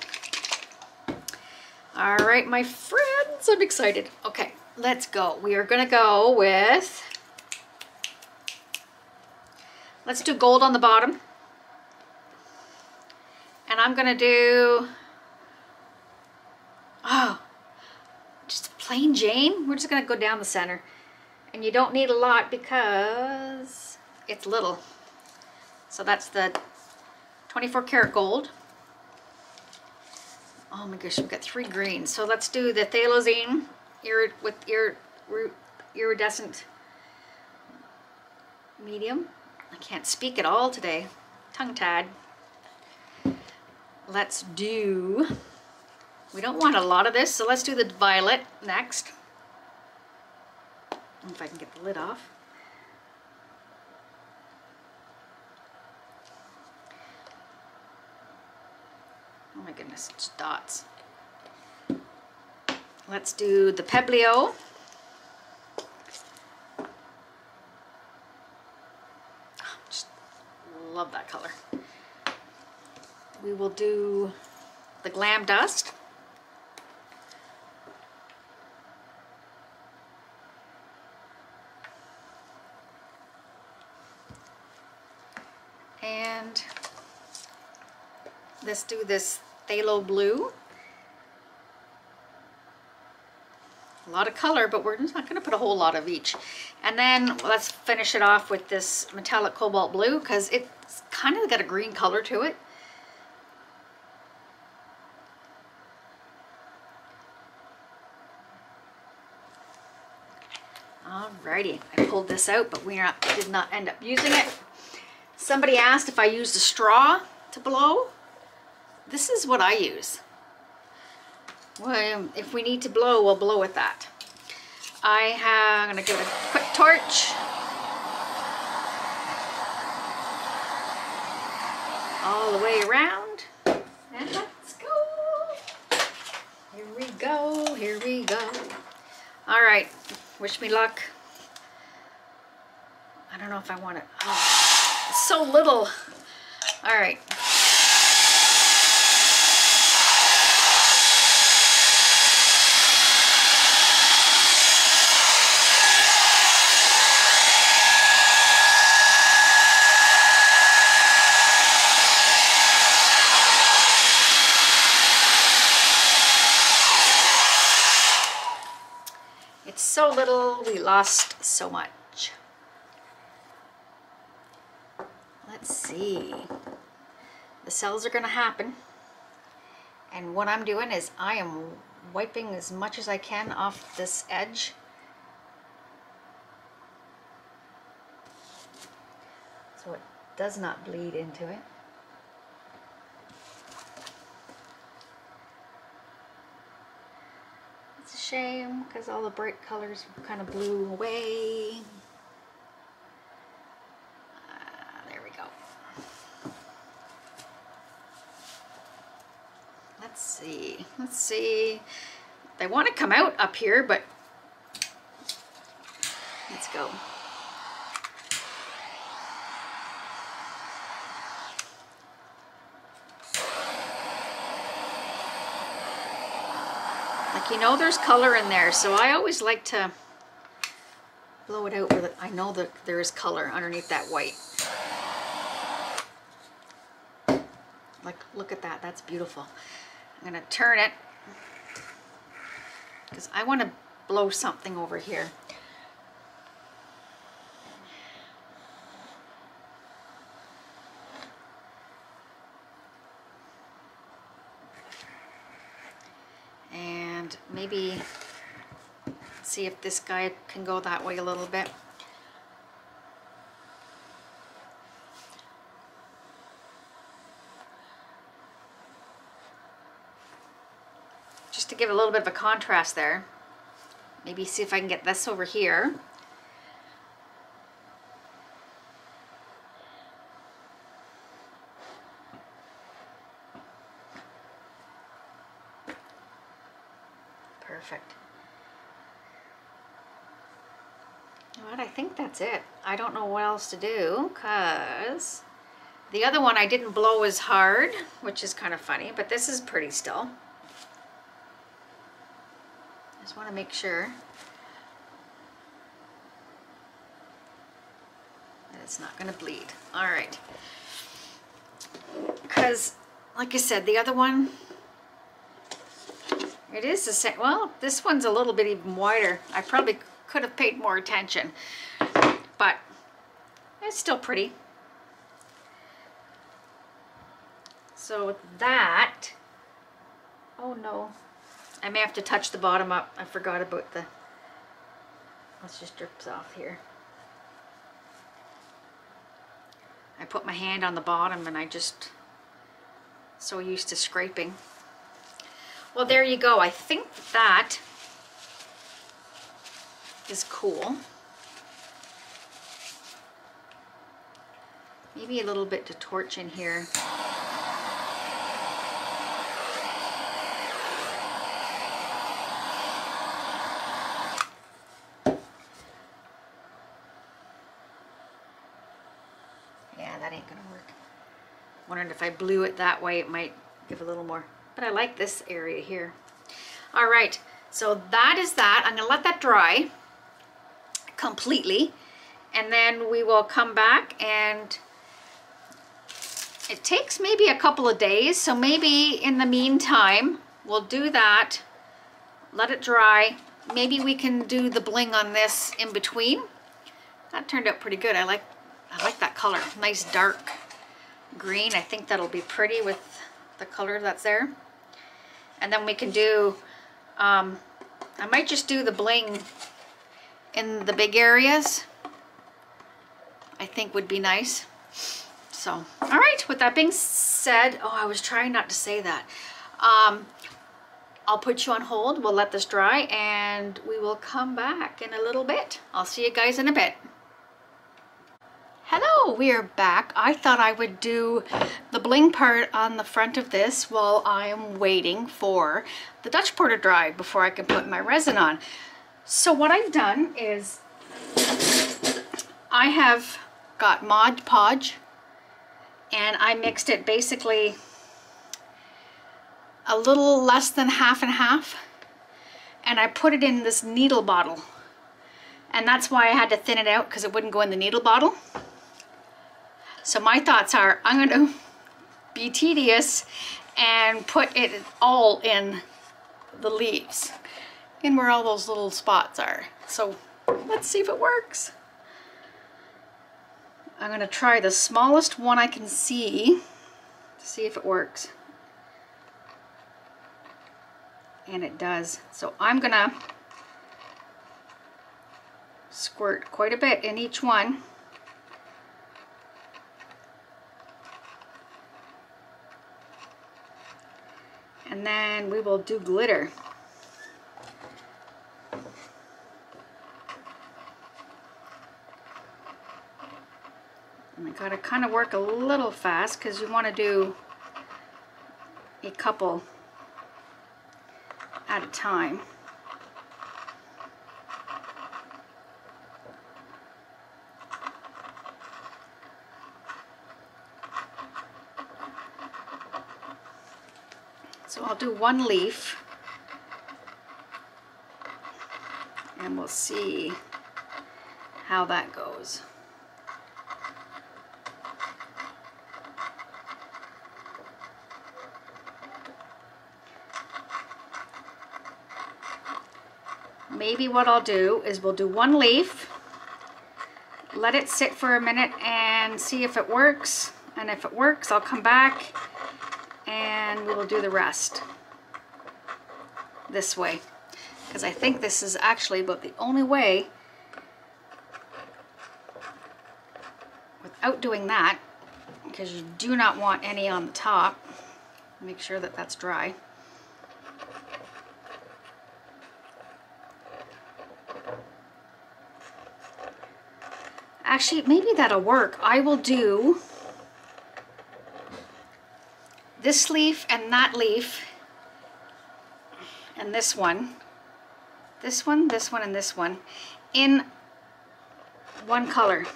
All right, my friends, I'm excited. Okay, let's go. We are gonna go with, let's do gold on the bottom. And I'm gonna do, oh, just plain Jane. We're just gonna go down the center. And you don't need a lot because it's little. So that's the 24 karat gold. Oh my gosh, we've got three greens. So let's do the Phthalocyanine with iridescent medium. I can't speak at all today. Tongue-tied. Let's do, we don't want a lot of this, so let's do the violet next. If I can get the lid off. Oh my goodness, it's dots. Let's do the Pebeo. Just love that color. We will do the Glam Dust. And let's do this Phthalo Blue. a lot of color, but we're not going to put a whole lot of each. And then let's finish it off with this metallic cobalt blue, because it's kind of got a green color to it. Alrighty, I pulled this out, but we did not end up using it. Somebody asked if I used a straw to blow. This is what I use. Well, if we need to blow, we'll blow with that. I'm gonna give it a quick torch. All the way around. And let's go. Here we go, here we go. All right. Wish me luck. I don't know if I want it. Oh, it's so little. All right. So little, we lost so much. Let's see. The cells are going to happen. And what I'm doing is I am wiping as much as I can off this edge. So it does not bleed into it. Shame, because all the bright colors kind of blew away. There we go. Let's see. Let's see. They want to come out up here, but let's go. You know there's color in there, so I always like to blow it out with it. I know that there is color underneath that white. Like, look at that. That's beautiful. I'm going to turn it because I want to blow something over here. Maybe see if this guy can go that way a little bit. Just to give a little bit of a contrast there. Maybe see if I can get this over here. It. I don't know what else to do because the other one I didn't blow as hard, which is kind of funny, but this is pretty still. I just want to make sure that it's not going to bleed. All right. Because, like I said, the other one, it is the same. Well, this one's a little bit even wider. I probably could have paid more attention. But it's still pretty. So with that, oh no, I may have to touch the bottom up. I forgot about the, let's just drips off here. I put my hand on the bottom and I just, so used to scraping. Well, there you go. I think that is cool. Maybe a little bit to torch in here. Yeah, that ain't gonna work. Wondering if I blew it that way, it might give a little more. But I like this area here. All right, so that is that. I'm gonna let that dry completely. And then we will come back and it takes maybe a couple of days, so maybe in the meantime, we'll do that, let it dry, Maybe we can do the bling on this in between. That turned out pretty good. I like that color. Nice dark green. I think that'll be pretty with the color that's there. And then we can do, I might just do the bling in the big areas. I think would be nice. So, all right, with that being said, oh, I was trying not to say that. I'll put you on hold. We'll let this dry and we will come back in a little bit. I'll see you guys in a bit. Hello, we are back. I thought I would do the bling part on the front of this while I'm waiting for the Dutch pour to dry before I can put my resin on. So what I've done is I have got Mod Podge and I mixed it basically a little less than half and half, and I put it in this needle bottle, and that's why I had to thin it out because it wouldn't go in the needle bottle. So my thoughts are, I'm going to be tedious and put it all in the leaves and where all those little spots are. So let's see if it works. I'm going to try the smallest one I can see to see if it works. And it does. So I'm going to squirt quite a bit in each one. And then we will do glitter. And I gotta kind of work a little fast because you want to do a couple at a time. So I'll do one leaf and we'll see how that goes. Maybe what I'll do is we'll do one leaf, let it sit for a minute and see if it works, and if it works I'll come back and we will do the rest this way, because I think this is actually about the only way without doing that, because you do not want any on the top. Make sure that that's dry. Actually, maybe that'll work. I will do this leaf and that leaf and this one, and this one in one color.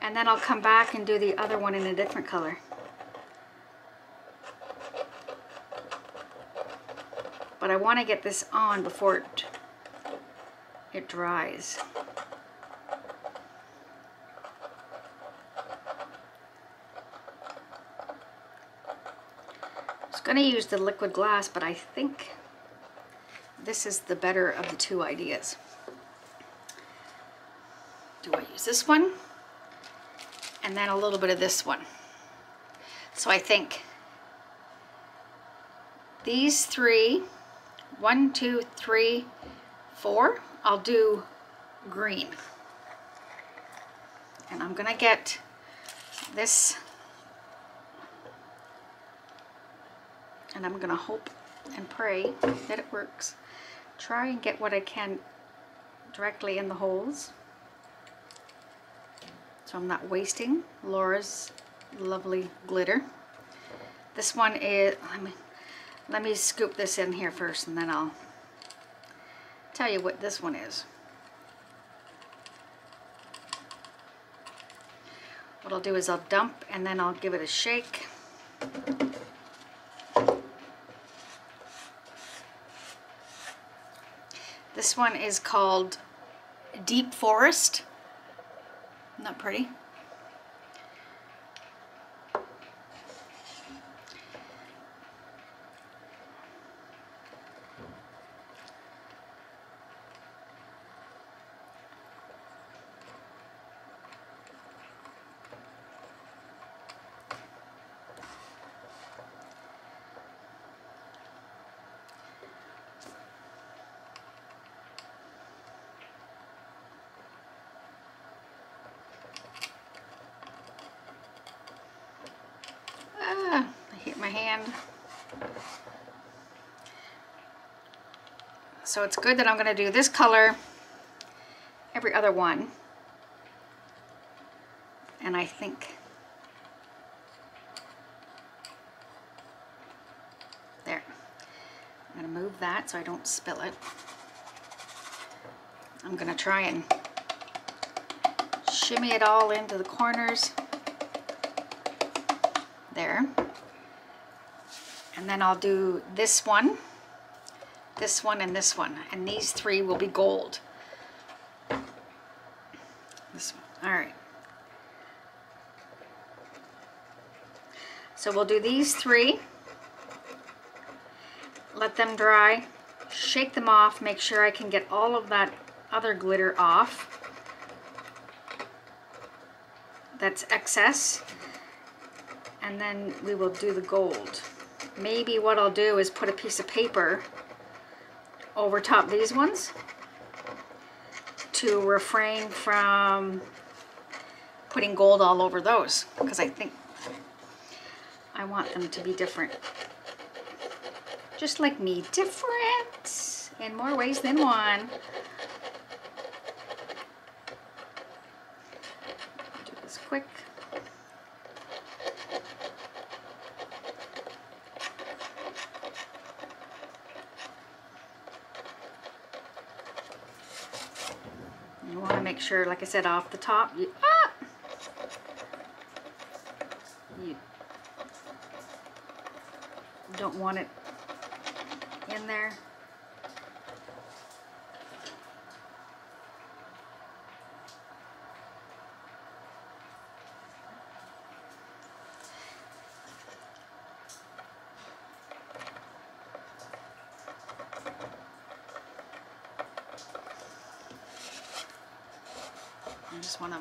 And then I'll come back and do the other one in a different color. But I want to get this on before it dries. I'm going to use the liquid glass, but I think this is the better of the two ideas. Do I use this one and then a little bit of this one? So I think these three, 1, 2, 3, 4, I'll do green, and I'm going to get this. And I'm going to hope and pray that it works. Try and get what I can directly in the holes, so I'm not wasting Laura's lovely glitter. This one is, let me scoop this in here first and then I'll tell you what this one is. What I'll do is I'll dump and then I'll give it a shake. This one is called Deep Forest. Not pretty. my hand. So it's good that I'm going to do this color every other one. And I think there. I'm going to move that so I don't spill it. I'm going to try and shimmy it all into the corners. There. And then I'll do this one, and this one. And these three will be gold. This one. All right. So we'll do these three, let them dry, shake them off, make sure I can get all of that other glitter off. That's excess. And then we will do the gold. Maybe what I'll do is put a piece of paper over top these ones to refrain from putting gold all over those, because I think I want them to be different. Just like me, different in more ways than one. Do this quick. You want to make sure, like I said, off the top, you, don't want it in there. I just want to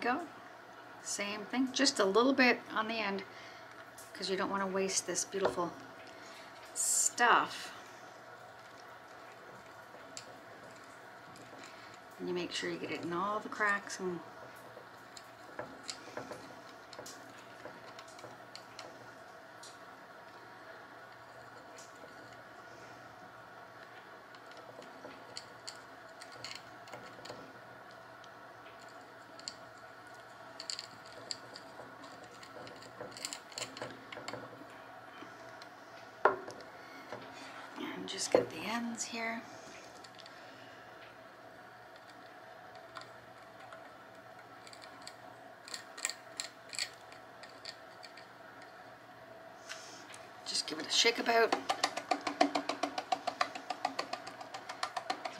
go. Same thing, just a little bit on the end because you don't want to waste this beautiful stuff. And you make sure you get it in all the cracks and just get the ends here. Just give it a shake about. So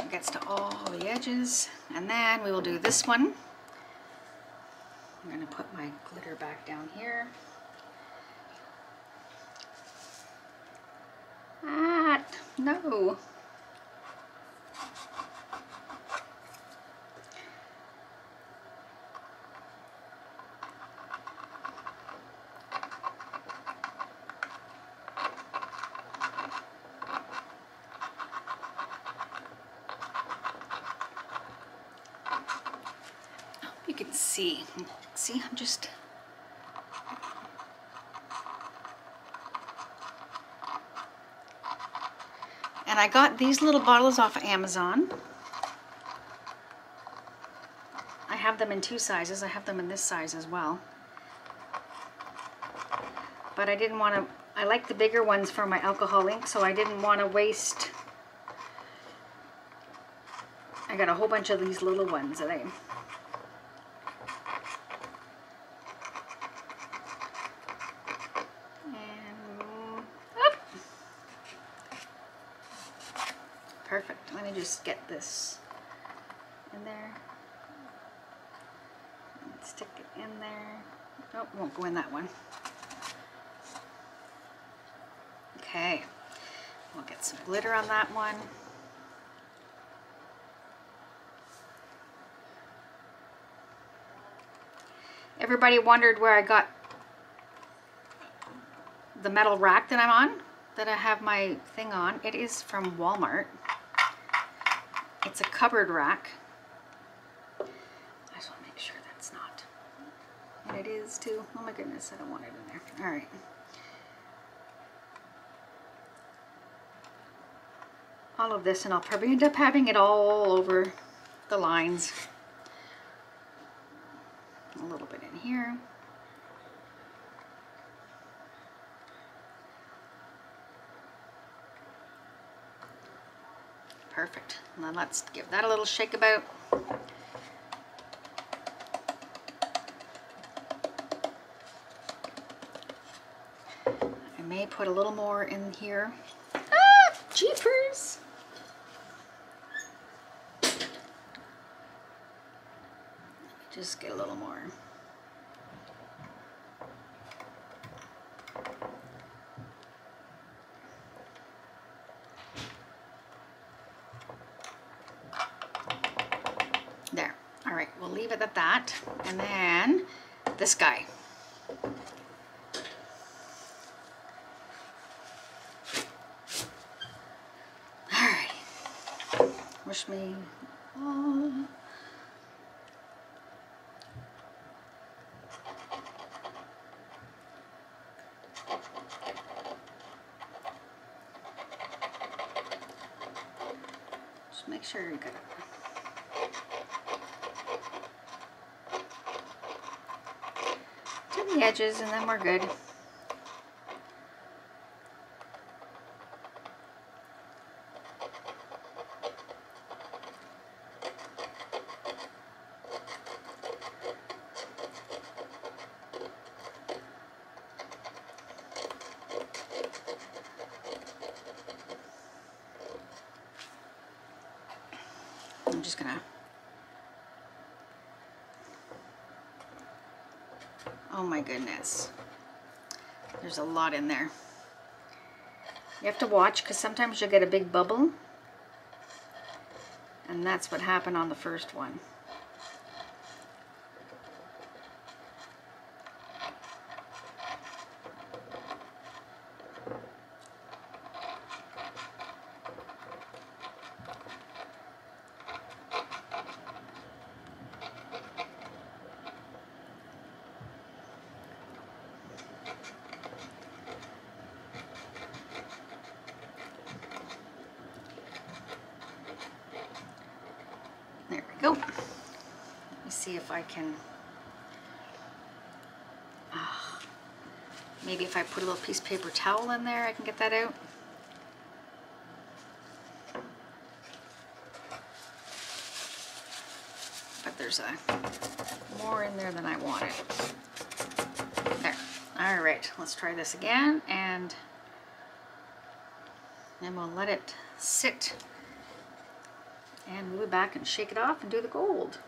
it gets to all the edges. And then we will do this one. I'm going to put my glitter back down here. No. You can see. See, I'm just I got these little bottles off of Amazon. I have them in two sizes. I have them in this size as well. But I didn't want to, I like the bigger ones for my alcohol ink, so I didn't want to waste. I got a whole bunch of these little ones that I just get this in there and stick it in there. Nope, won't go in that one. Okay, we'll get some glitter on that one. Everybody wondered where I got the metal rack that I'm on, that I have my thing on. It is from Walmart. It's a cupboard rack. I just want to make sure that's not. And it is too. Oh my goodness, I don't want it in there. All right. All of this, and I'll probably end up having it all over the lines. A little bit in here. Perfect. Now let's give that a little shake about. I may put a little more in here. Ah, jeepers! Just get a little more. There. All right, we'll leave it at that. And then this guy. All right. Wish me. Oh. Make sure you're good. To the edges, and then we're good. I'm just gonna, oh my goodness, there's a lot in there. You have to watch, because sometimes you'll get a big bubble, and that's what happened on the first one. Go. Let me see if I can, maybe if I put a little piece of paper towel in there, I can get that out. But there's more in there than I wanted. There. All right, let's try this again, and then we'll let it sit. And move it back and shake it off and do the gold.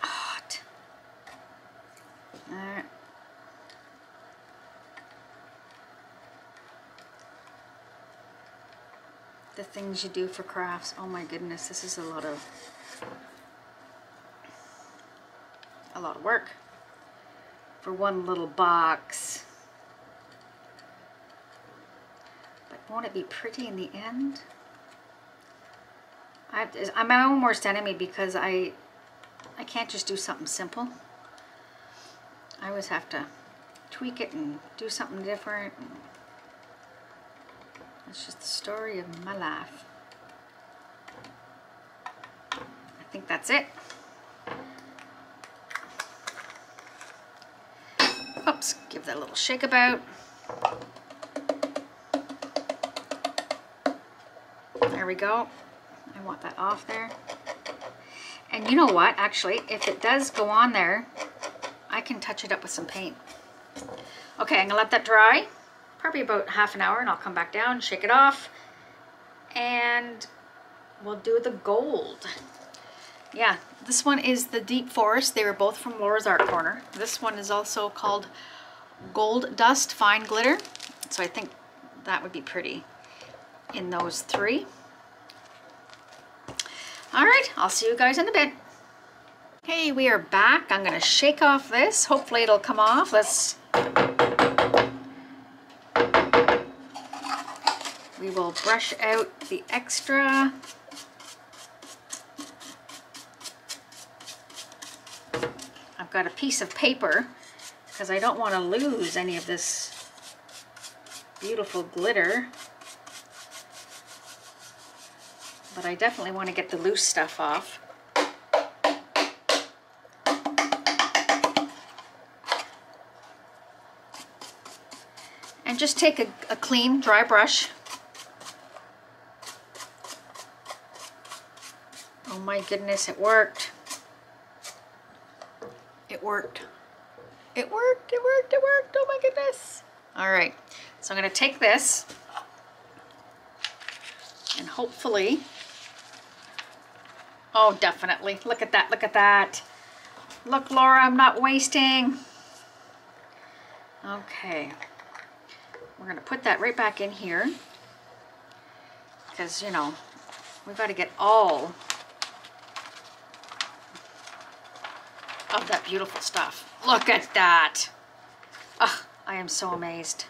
Hot. All right. The things you do for crafts. Oh my goodness, this is a lot of work for one little box. Won't it be pretty in the end? I'm my own worst enemy, because I can't just do something simple. I always have to tweak it and do something different. That's just the story of my life. I think that's it. Oops, give that a little shake about. There we go. I want that off there. And you know what? Actually, if it does go on there, I can touch it up with some paint. Okay, I'm gonna let that dry, probably about half an hour, and I'll come back down, shake it off, and we'll do the gold. Yeah, this one is the Deep Forest. They were both from Laura's Art Corner. This one is also called Gold Dust Fine Glitter. So I think that would be pretty in those three. All right, I'll see you guys in a bit. Hey, we are back. I'm gonna shake off this. Hopefully it'll come off. Let's We will brush out the extra. I've got a piece of paper because I don't want to lose any of this beautiful glitter. But I definitely want to get the loose stuff off. And just take a clean, dry brush. Oh my goodness, it worked. It worked. It worked, it worked, it worked. Oh my goodness. All right, so I'm going to take this and hopefully, oh, definitely. Look at that, look at that. Look, Laura, I'm not wasting. Okay. We're going to put that right back in here because, you know, we've got to get all of that beautiful stuff. Look at that. Oh, I am so amazed.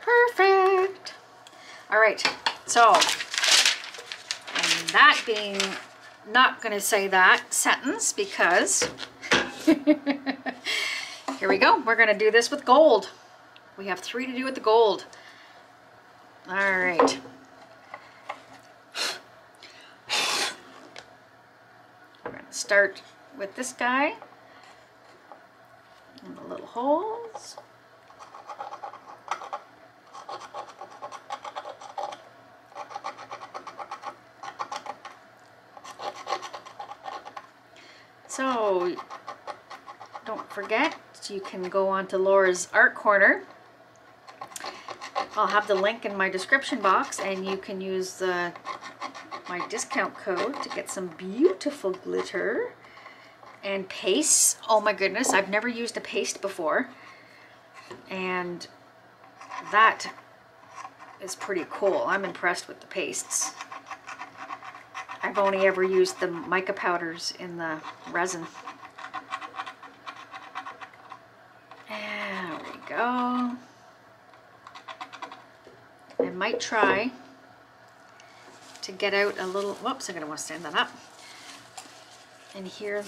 Perfect. All right. So, and that being not going to say that sentence because here we go. We're going to do this with gold. We have three to do with the gold. All right. We're going to start with this guy and the little holes. So don't forget, you can go on to Laura's Art Corner. I'll have the link in my description box, and you can use my discount code to get some beautiful glitter and pastes. Oh my goodness, I've never used a paste before, and that is pretty cool. I'm impressed with the pastes. I've only ever used the mica powders in the resin. There we go. Might try to get out a little, whoops, I'm going to want to stand that up. And here,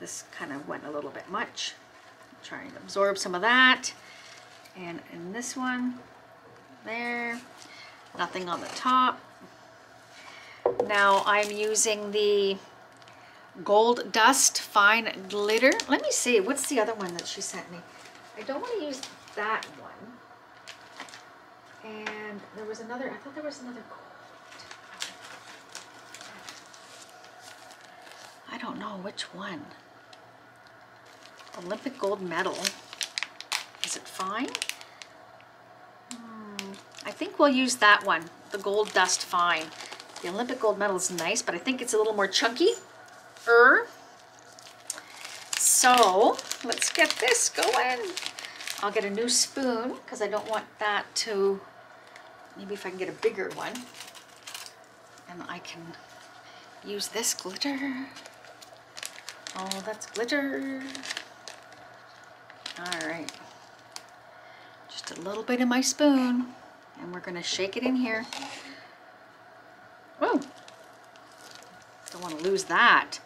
this kind of went a little bit much. I'm trying to absorb some of that. And in this one, there, nothing on the top. Now I'm using the Gold Dust Fine Glitter. Let me see, what's the other one that she sent me? I don't want to use that one, and there was another, I thought there was another gold. I don't know which one. Olympic gold medal. Is it fine? I think we'll use that one, the Gold Dust Fine. The Olympic gold medal is nice, but I think it's a little more chunky. So let's get this going. I'll get a new spoon because I don't want that to, maybe if I can get a bigger one and I can use this glitter. Oh, that's glitter. All right, just a little bit in my spoon and we're going to shake it in here. Whoa, don't want to lose that.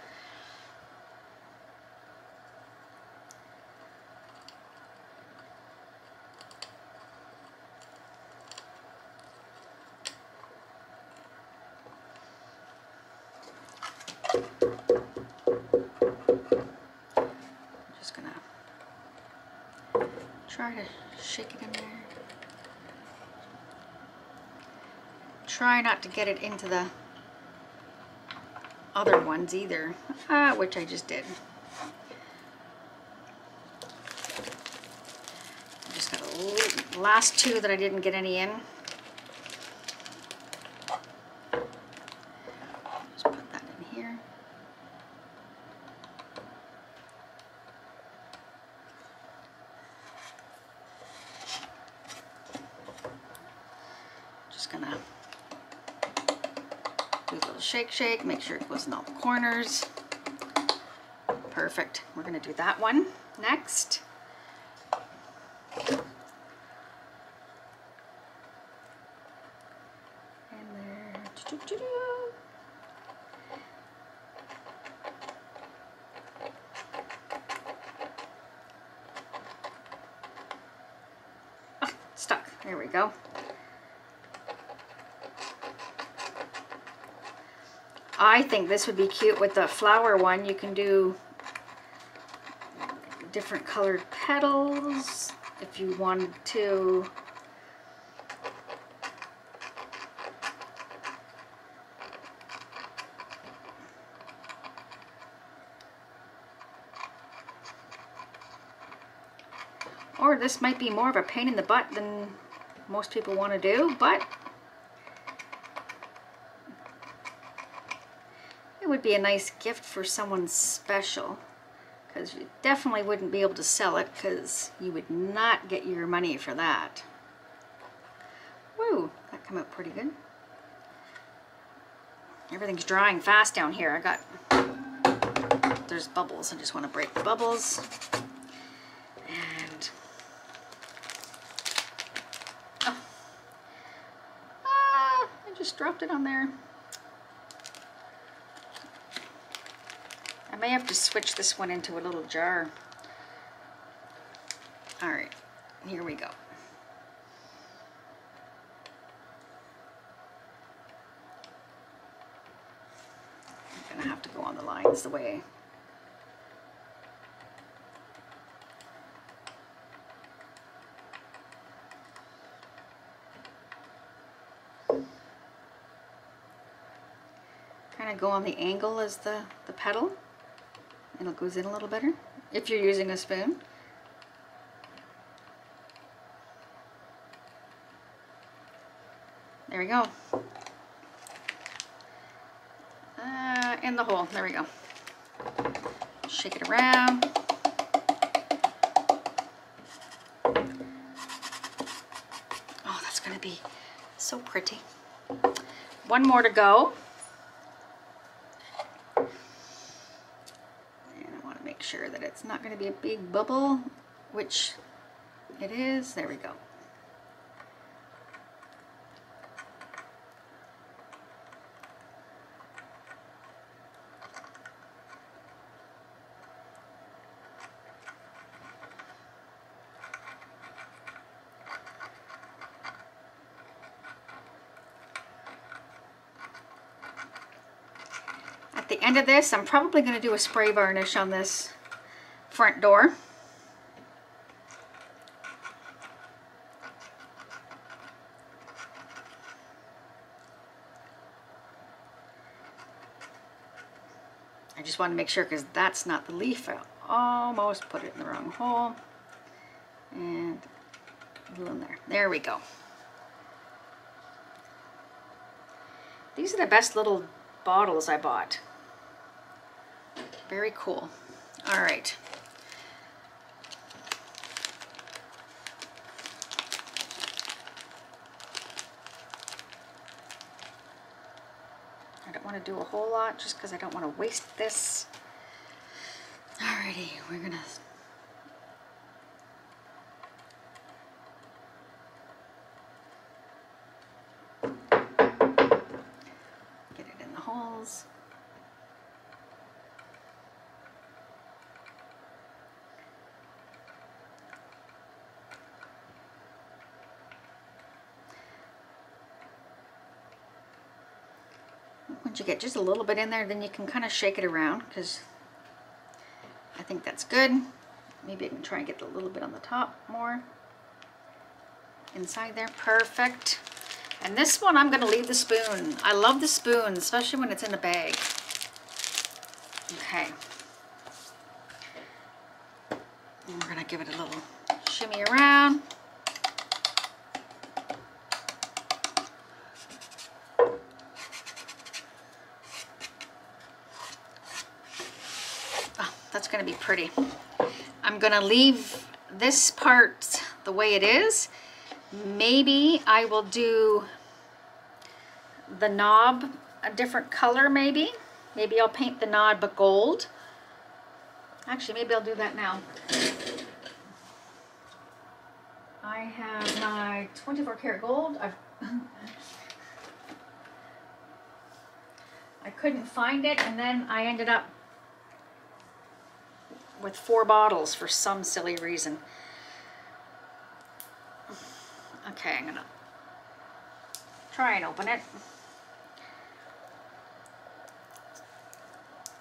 Try to shake it in there. Try not to get it into the other ones either, which I just did. I just got the last two that I didn't get any in. Shake, make sure it goes in all the corners. Perfect. We're going to do that one next. Oh, stuck. There we go. I think this would be cute with the flower one. You can do different colored petals if you wanted to. Or this might be more of a pain in the butt than most people want to do, but it would be a nice gift for someone special, because you definitely wouldn't be able to sell it because you would not get your money for that. Woo, that came out pretty good. Everything's drying fast down here. There's bubbles. I just want to break the bubbles. And I just dropped it on there. I may have to switch this one into a little jar. All right, here we go. I'm gonna have to go on the lines the way. Kind of go on the angle as the petal. And it goes in a little better if you're using a spoon. There we go. In the hole. There we go. Shake it around. Oh, that's going to be so pretty. One more to go. Sure that it's not going to be a big bubble, which it is. There we go. At the end of this, I'm probably going to do a spray varnish on this front door. I just want to make sure, because that's not the leaf. I almost put it in the wrong hole. And a little in there. There we go. These are the best little bottles I bought. Very cool. All right. To do a whole lot just because I don't want to waste this. Alrighty, we're gonna get it in the holes. You get just a little bit in there, then you can kind of shake it around, because I think that's good. Maybe I can try and get a little bit on the top more inside there. Perfect. And this one, I'm going to leave the spoon. I love the spoon, especially when it's in a bag. Okay, and we're going to give it a little shimmy around. That's going to be pretty. I'm going to leave this part the way it is. Maybe I will do the knob a different color, maybe. Maybe I'll paint the knob a gold. Actually, maybe I'll do that now. I have my 24 karat gold. couldn't find it, and then I ended up with 4 bottles for some silly reason. Okay, I'm gonna try and open it.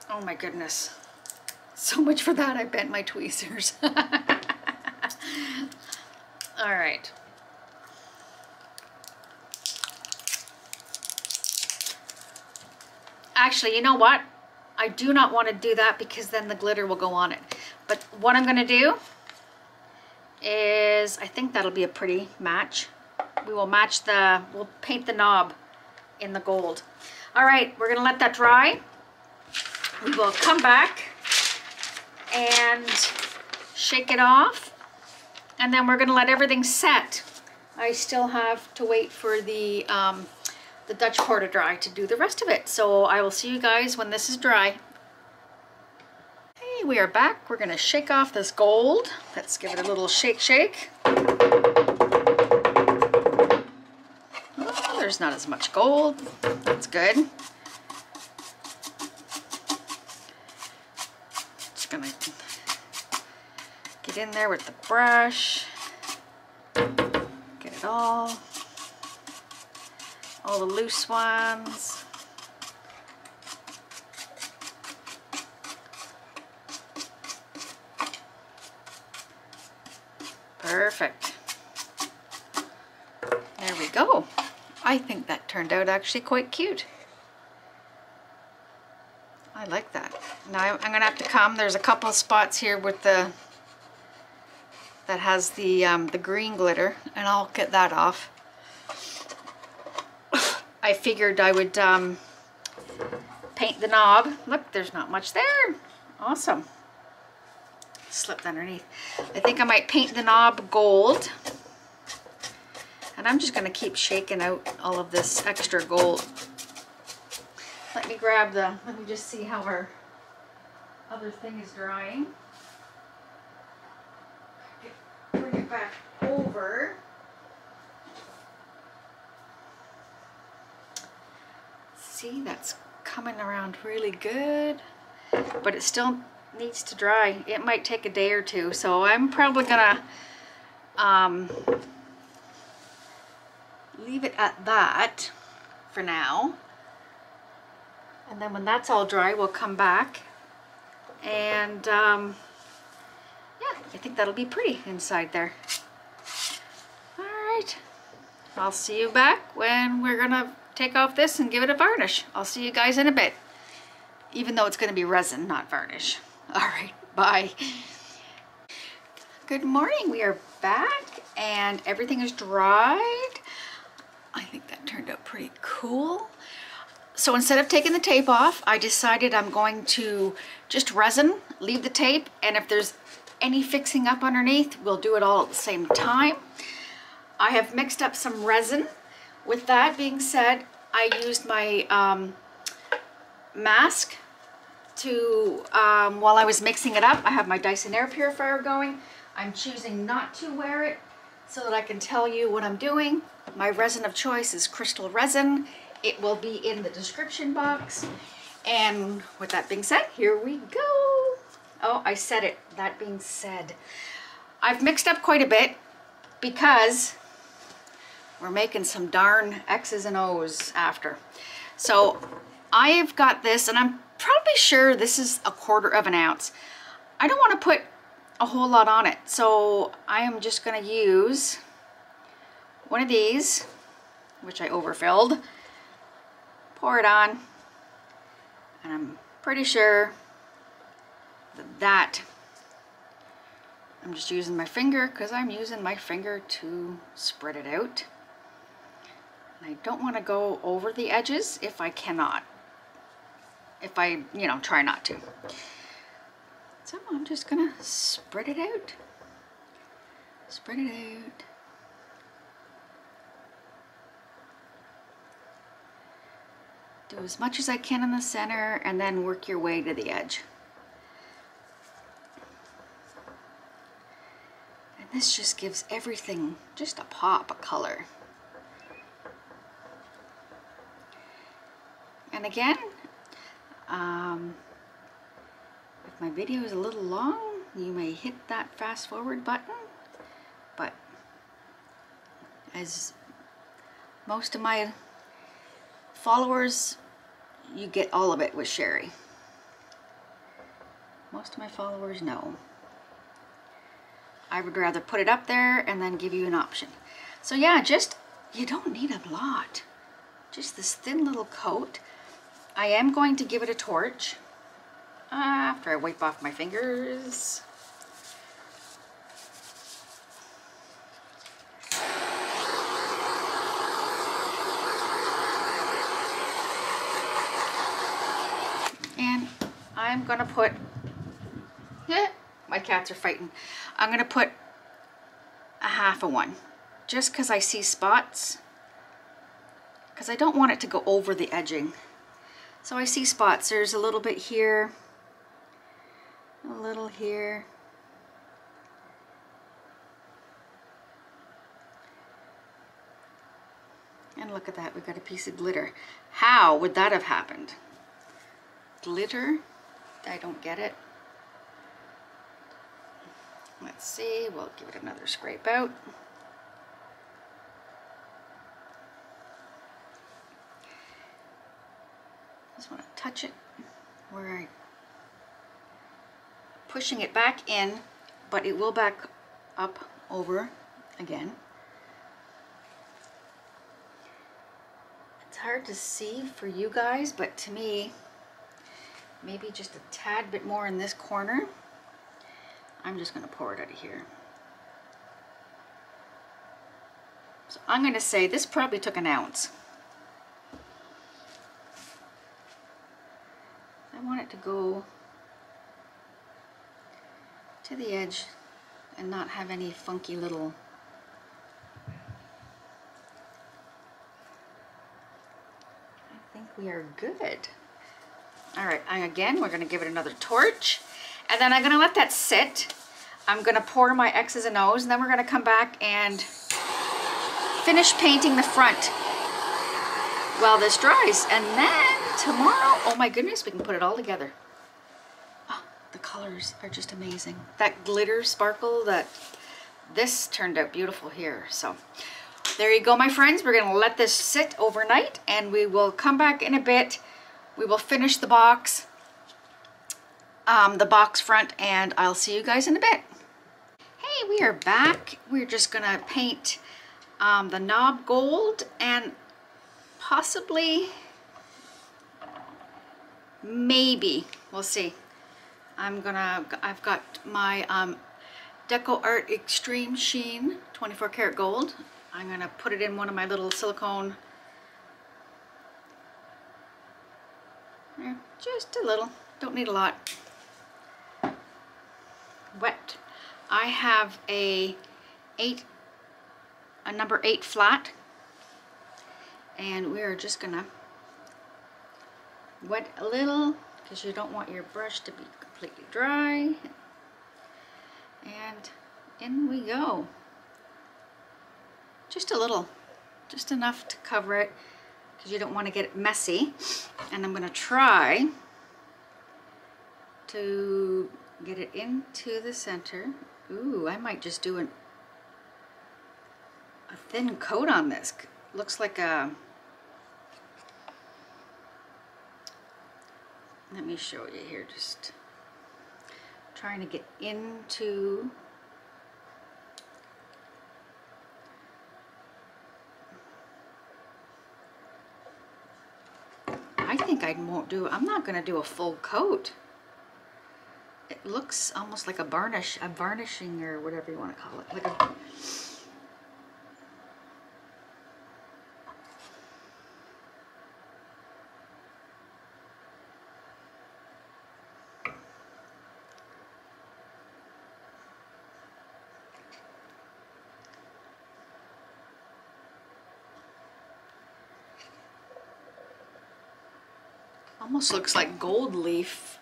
Oh my goodness. So much for that, I bent my tweezers. All right. Actually, you know what? I do not want to do that because then the glitter will go on it. But what I'm going to do is, I think that'll be a pretty match. We will match the, we'll paint the knob in the gold. All right, we're going to let that dry. We will come back and shake it off. And then we're going to let everything set. I still have to wait for the Dutch pour to dry to do the rest of it. So I will see you guys when this is dry. Hey, we are back. We're going to shake off this gold. Let's give it a little shake, shake. Oh, there's not as much gold. That's good. Just going to get in there with the brush. Get it all. All the loose ones. Perfect. There we go. I think that turned out actually quite cute. I like that. Now I'm gonna have to come. There's a couple of spots here with the that has the green glitter, and I'll get that off. I figured I would paint the knob. Look, there's not much there. Awesome. Slipped underneath. I think I might paint the knob gold. And I'm just going to keep shaking out all of this extra gold. Let me grab the, let me just see how our other thing is drying. Bring it back over. See, that's coming around really good, but it still needs to dry. It might take a day or two, so I'm probably gonna leave it at that for now, and then when that's all dry we'll come back and yeah, I think that'll be pretty inside there. All right, I'll see you back when we're gonna take off this and give it a varnish. I'll see you guys in a bit. Even though it's going to be resin, not varnish. All right, bye. Good morning. We are back and everything is dried. I think that turned out pretty cool. So instead of taking the tape off, I decided I'm going to just resin, leave the tape, and if there's any fixing up underneath, we'll do it all at the same time. I have mixed up some resin. With that being said, I used my mask to, while I was mixing it up, I have my Dyson air purifier going. I'm choosing not to wear it so that I can tell you what I'm doing. My resin of choice is Krystal Resin. It will be in the description box. And with that being said, here we go. Oh, I said it. That being said, I've mixed up quite a bit because we're making some darn X's and O's after. So I've got this, and I'm probably sure this is 1/4 oz. I don't want to put a whole lot on it, so I am just going to use one of these, which I overfilled, pour it on, and I'm pretty sure that I'm just using my finger because I'm using my finger to spread it out. I don't want to go over the edges if I cannot. If I, you know, try not to. So I'm just going to spread it out. Spread it out. Do as much as I can in the center and then work your way to the edge. And this just gives everything just a pop of color. And again, If my video is a little long, you may hit that fast forward button, but as most of my followers, you get all of it with Sherry. Most of my followers know. I would rather put it up there and then give you an option. So yeah, just, you don't need a lot. Just this thin little coat. I am going to give it a torch after I wipe off my fingers. And I'm gonna put, my cats are fighting. I'm gonna put a half of one, just because I see spots, because I don't want it to go over the edging. So I see spots. There's a little bit here, a little here. And look at that, we've got a piece of glitter. How would that have happened? Glitter? I don't get it. Let's see, we'll give it another scrape out. Just want to touch it where I'm pushing it back in, but it will back up over again. It's hard to see for you guys, but to me, maybe just a tad bit more in this corner. I'm just going to pour it out of here. So I'm going to say this probably took an ounce. I want it to go to the edge and not have any funky little I think we are good. All right, and again, we're going to give it another torch. And then I'm going to let that sit. I'm going to pour my X's and O's, and then we're going to come back and finish painting the front while this dries. And then tomorrow, oh my goodness, we can put it all together. Oh, the colors are just amazing. That glitter sparkle, that this turned out beautiful here. So there you go, my friends. We're going to let this sit overnight, and we will come back in a bit. We will finish the box. The box front, and I'll see you guys in a bit. Hey, we are back. We're just gonna paint the knob gold and possibly, maybe, we'll see. I've got my DecoArt Extreme Sheen 24 karat gold. I'm gonna put it in one of my little silicone, just a little, don't need a lot. Wet. I have a number 8 flat, and we're just gonna wet a little because you don't want your brush to be completely dry, and in we go. Just a little, just enough to cover it because you don't want to get it messy. And I'm gonna try to get it into the center. Ooh, I might just do a thin coat on this. Looks like a, let me show you here, just trying to get into, I think I won't do, I'm not gonna do a full coat. It looks almost like a varnish, a varnishing or whatever you want to call it. Like a... Almost looks like gold leaf.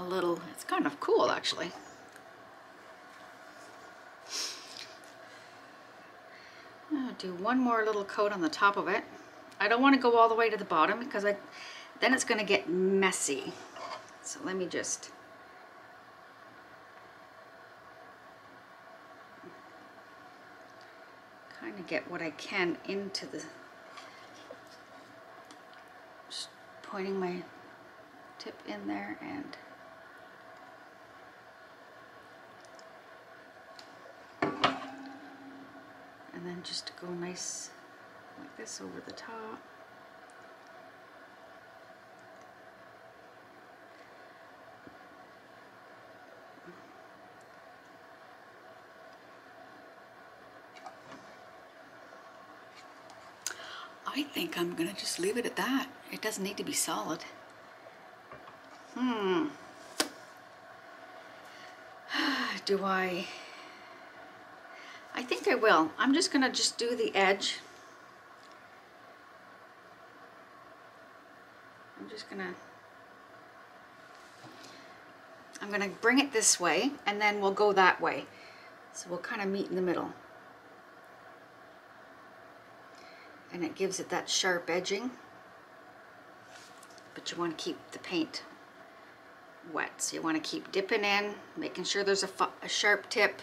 A little, it's kind of cool actually. I'll do one more little coat on the top of it. I don't want to go all the way to the bottom because I then it's going to get messy. So let me just kind of get what I can into the, just pointing my tip in there and then just to go nice like this over the top. I think I'm gonna just leave it at that. It doesn't need to be solid. Do I think I will. I'm just going to just do the edge. I'm just going to, I'm going to bring it this way and then we'll go that way. So we'll kind of meet in the middle. And it gives it that sharp edging. But you want to keep the paint wet. So you want to keep dipping in, making sure there's a sharp tip.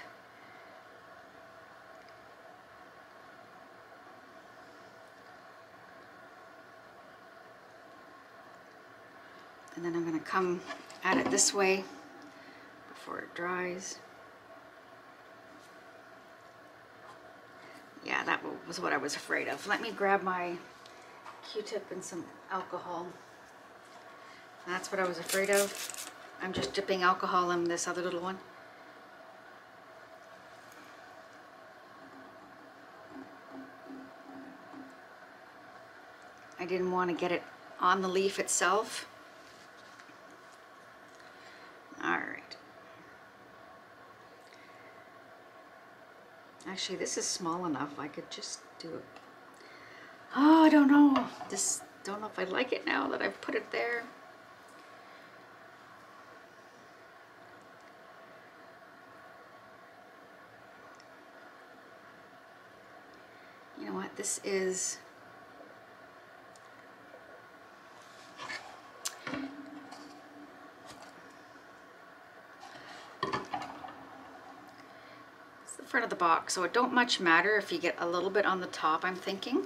And then I'm going to come at it this way before it dries. Yeah, that was what I was afraid of. Let me grab my Q-tip and some alcohol. That's what I was afraid of. I'm just dipping alcohol in this other little one. I didn't want to get it on the leaf itself. Actually, this is small enough. I could just do it. Oh, I don't know. This, don't know if I like it now that I've put it there. You know what? This is, of the box, so it don't much matter if you get a little bit on the top, I'm thinking,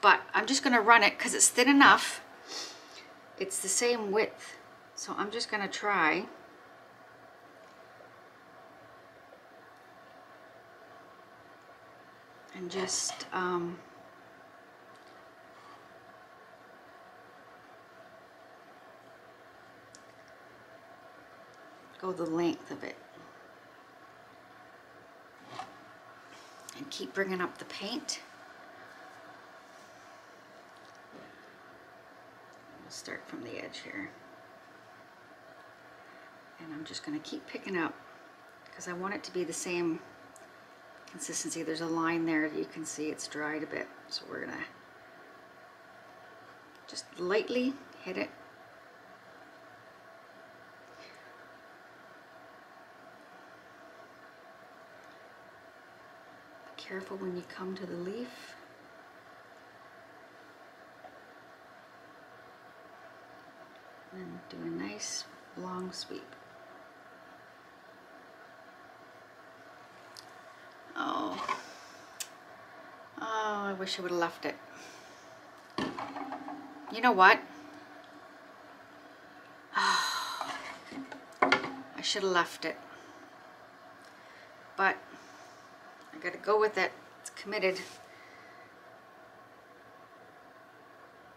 but I'm just going to run it because it's thin enough. It's the same width, so I'm just going to try. And just go the length of it. Keep bringing up the paint. We'll start from the edge here. And I'm just going to keep picking up because I want it to be the same consistency. There's a line there that you can see it's dried a bit. So we're going to just lightly hit it. Careful when you come to the leaf. And do a nice long sweep. Oh. Oh, I wish I would have left it. You know what? Oh, I should have left it. But I gotta go with it. It's committed.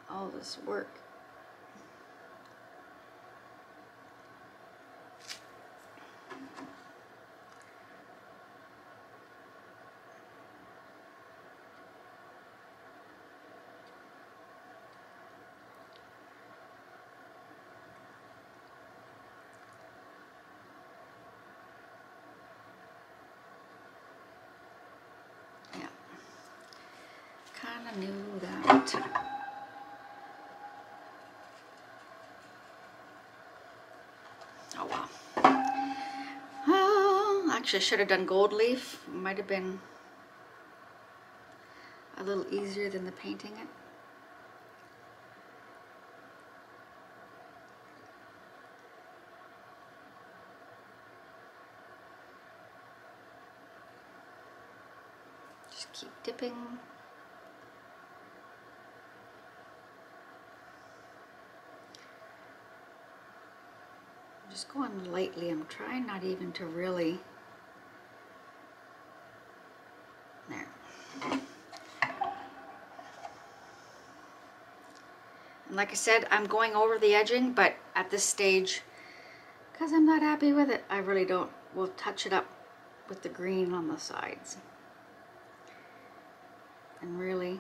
All this work. Knew that. Oh well. Oh, actually, I should have done gold leaf. It might have been a little easier than the painting it. Just keep dipping. I'm just going lightly. I'm trying not even to really. There. And like I said, I'm going over the edging, but at this stage, because I'm not happy with it, I really don't. We'll touch it up with the green on the sides. And really,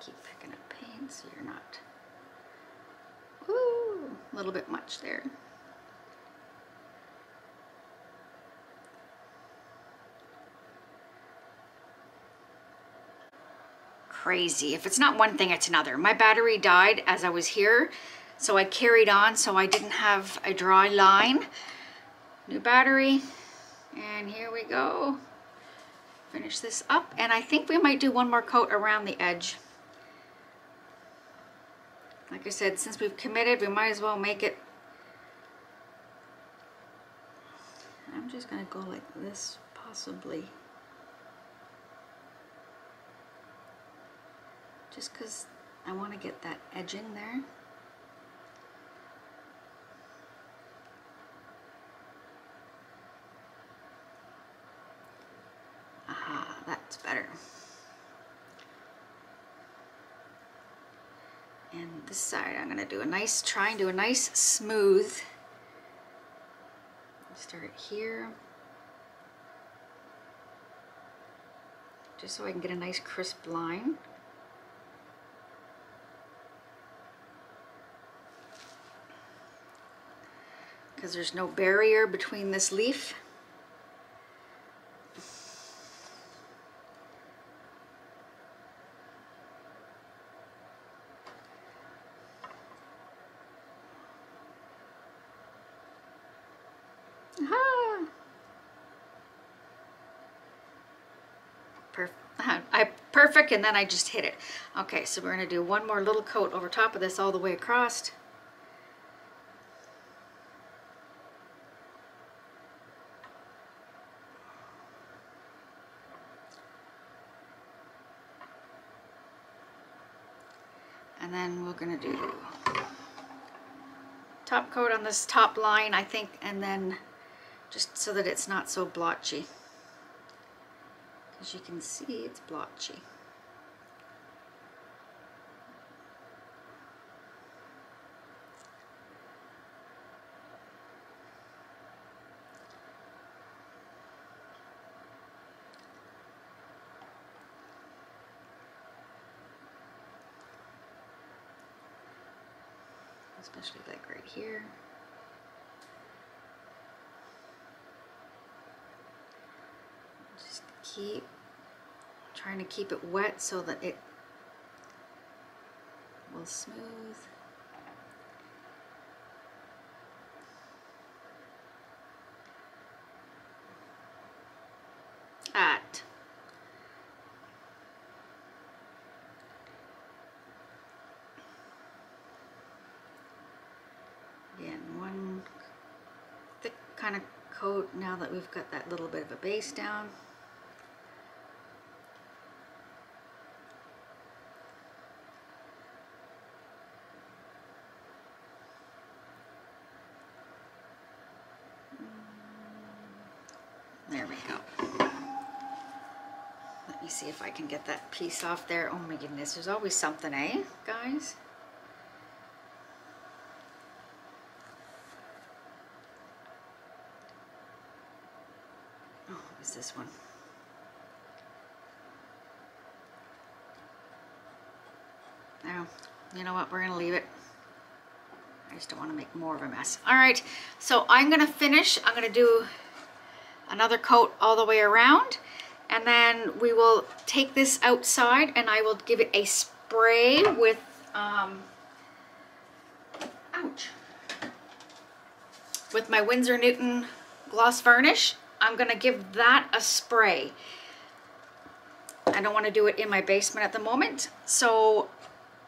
keep picking up paint so you're not, ooh, a little bit much there. Crazy. If it's not one thing, it's another. My battery died as I was here, so I carried on, so I didn't have a dry line. New battery, and here we go. Finish this up, and I think we might do one more coat around the edge. Like I said, since we've committed, we might as well make it. I'm just gonna go like this, possibly. Just because I want to get that edging there. Aha, that's better. And this side, I'm going to do a nice, try and do a nice smooth. Start here. Just so I can get a nice crisp line. Because there's no barrier between this leaf. Aha! Perfect. Perfect, and then I just hit it. Okay, so we're going to do one more little coat over top of this all the way across. And then we're going to do top coat on this top line, I think, and then just so that it's not so blotchy. As you can see, it's blotchy. Especially like right here. Just keep trying to keep it wet so that it will smooth. At. Kind of coat now that we've got that little bit of a base down. There we go. Let me see if I can get that piece off there. Oh my goodness, there's always something, eh, guys? This one. Now, you know what? We're going to leave it. I just don't want to make more of a mess. All right, so I'm going to finish. I'm going to do another coat all the way around, and then we will take this outside, and I will give it a spray with, ouch, with my Winsor Newton gloss varnish. I'm going to give that a spray. I don't want to do it in my basement at the moment, so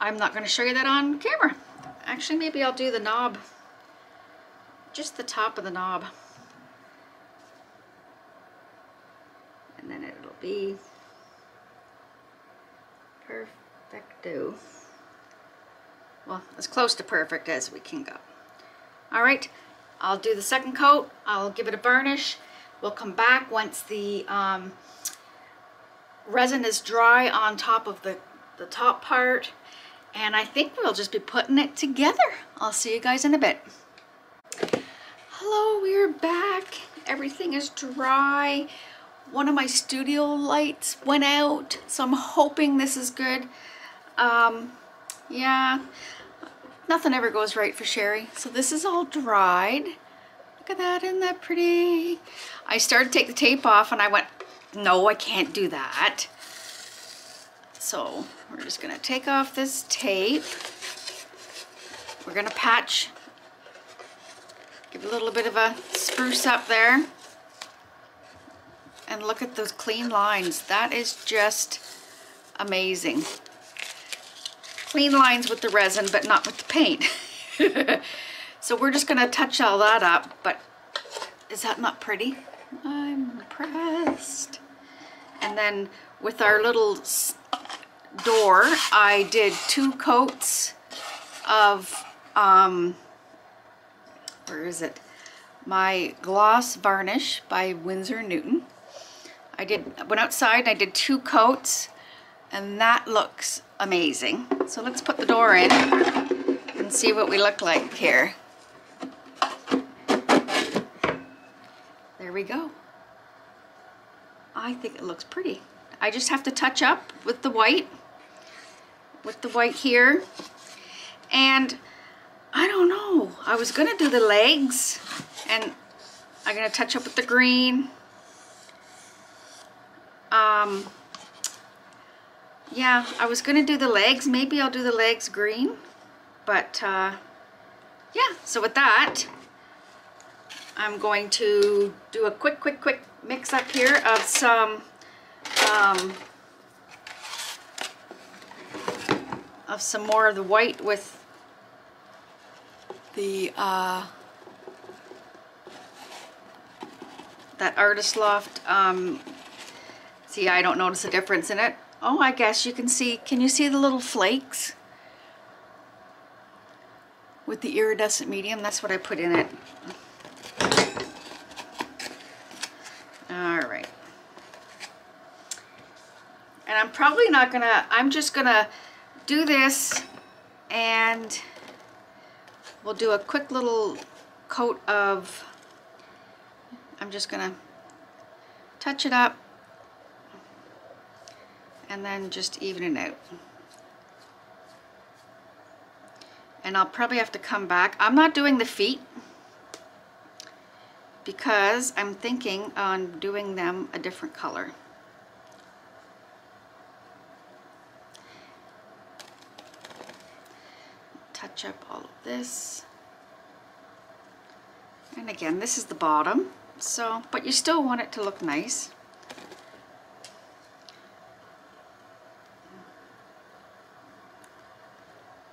I'm not going to show you that on camera. Actually, maybe I'll do the knob just the top of the knob. And then it'll be perfecto. Well, as close to perfect as we can go. All right, I'll do the second coat. I'll give it a burnish. We'll come back once the resin is dry on top of the top part. And I think we'll just be putting it together. I'll see you guys in a bit. Hello, we're back. Everything is dry. One of my studio lights went out, so I'm hoping this is good. Yeah, nothing ever goes right for Sherry. So this is all dried. Look at that, isn't that pretty? I started to take the tape off and I went, no, I can't do that. So we're just gonna take off this tape. We're gonna patch, give a little bit of a spruce up there. And look at those clean lines. That is just amazing. Clean lines with the resin, but not with the paint. So we're just gonna touch all that up, but is that not pretty? I'm impressed. And then with our little door, I did two coats of, where is it? My gloss varnish by Winsor Newton. I went outside and I did two coats, and that looks amazing. So let's put the door in and see what we look like here. There we go. I think it looks pretty. I just have to touch up with the white here. And I don't know, I was gonna do the legs and I'm gonna touch up with the green. Yeah, I was gonna do the legs. Maybe I'll do the legs green, but yeah. So with that, I'm going to do a quick mix up here of some more of the white with the that Artist Loft. See, I don't notice a difference in it. Oh, I guess you can see. Can you see the little flakes? With the iridescent medium, that's what I put in it. All right. And I'm probably not gonna, I'm just gonna do this and we'll do a quick little coat of, I'm just gonna touch it up. And then just even it out. And I'll probably have to come back. I'm not doing the feet because I'm thinking on doing them a different color. Touch up all of this. And again, this is the bottom. So, but you still want it to look nice.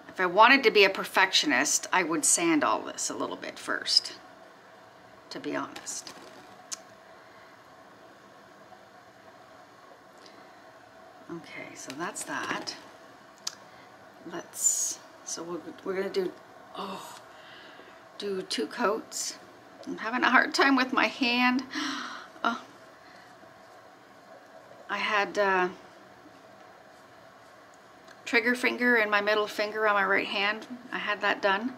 If I wanted to be a perfectionist, I would sand all this a little bit first, to be honest. Okay, so that's that. Let's, so we're gonna do, oh, do two coats. I'm having a hard time with my hand. Oh, I had, trigger finger and my middle finger on my right hand. I had that done.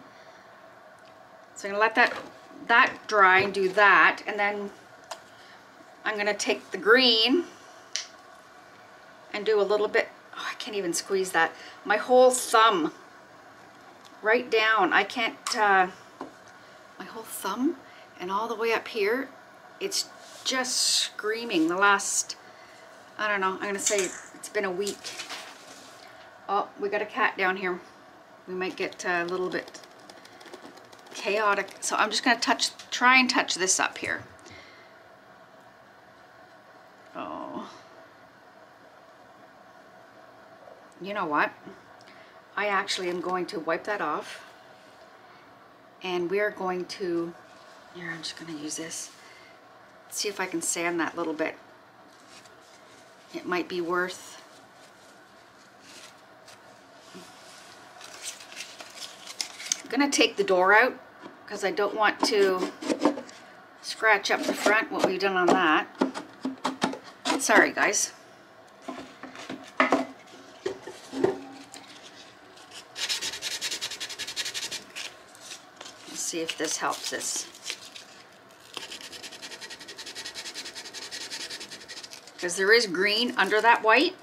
So I'm gonna let that dry and do that, and then I'm gonna take the green and do a little bit, oh, I can't even squeeze that. My whole thumb, right down. I can't, my whole thumb and all the way up here, it's just screaming the last, I don't know, I'm gonna say it's been a week. Oh, we got a cat down here. We might get a little bit chaotic. So I'm just gonna try and touch this up here. Oh. You know what? I actually am going to wipe that off and we are going to Here, I'm just going to use this. See if I can sand that little bit. It might be worth... I'm going to take the door out because I don't want to scratch up the front, what we've done on that. Sorry, guys. Let's see if this helps us. Because there is green under that white.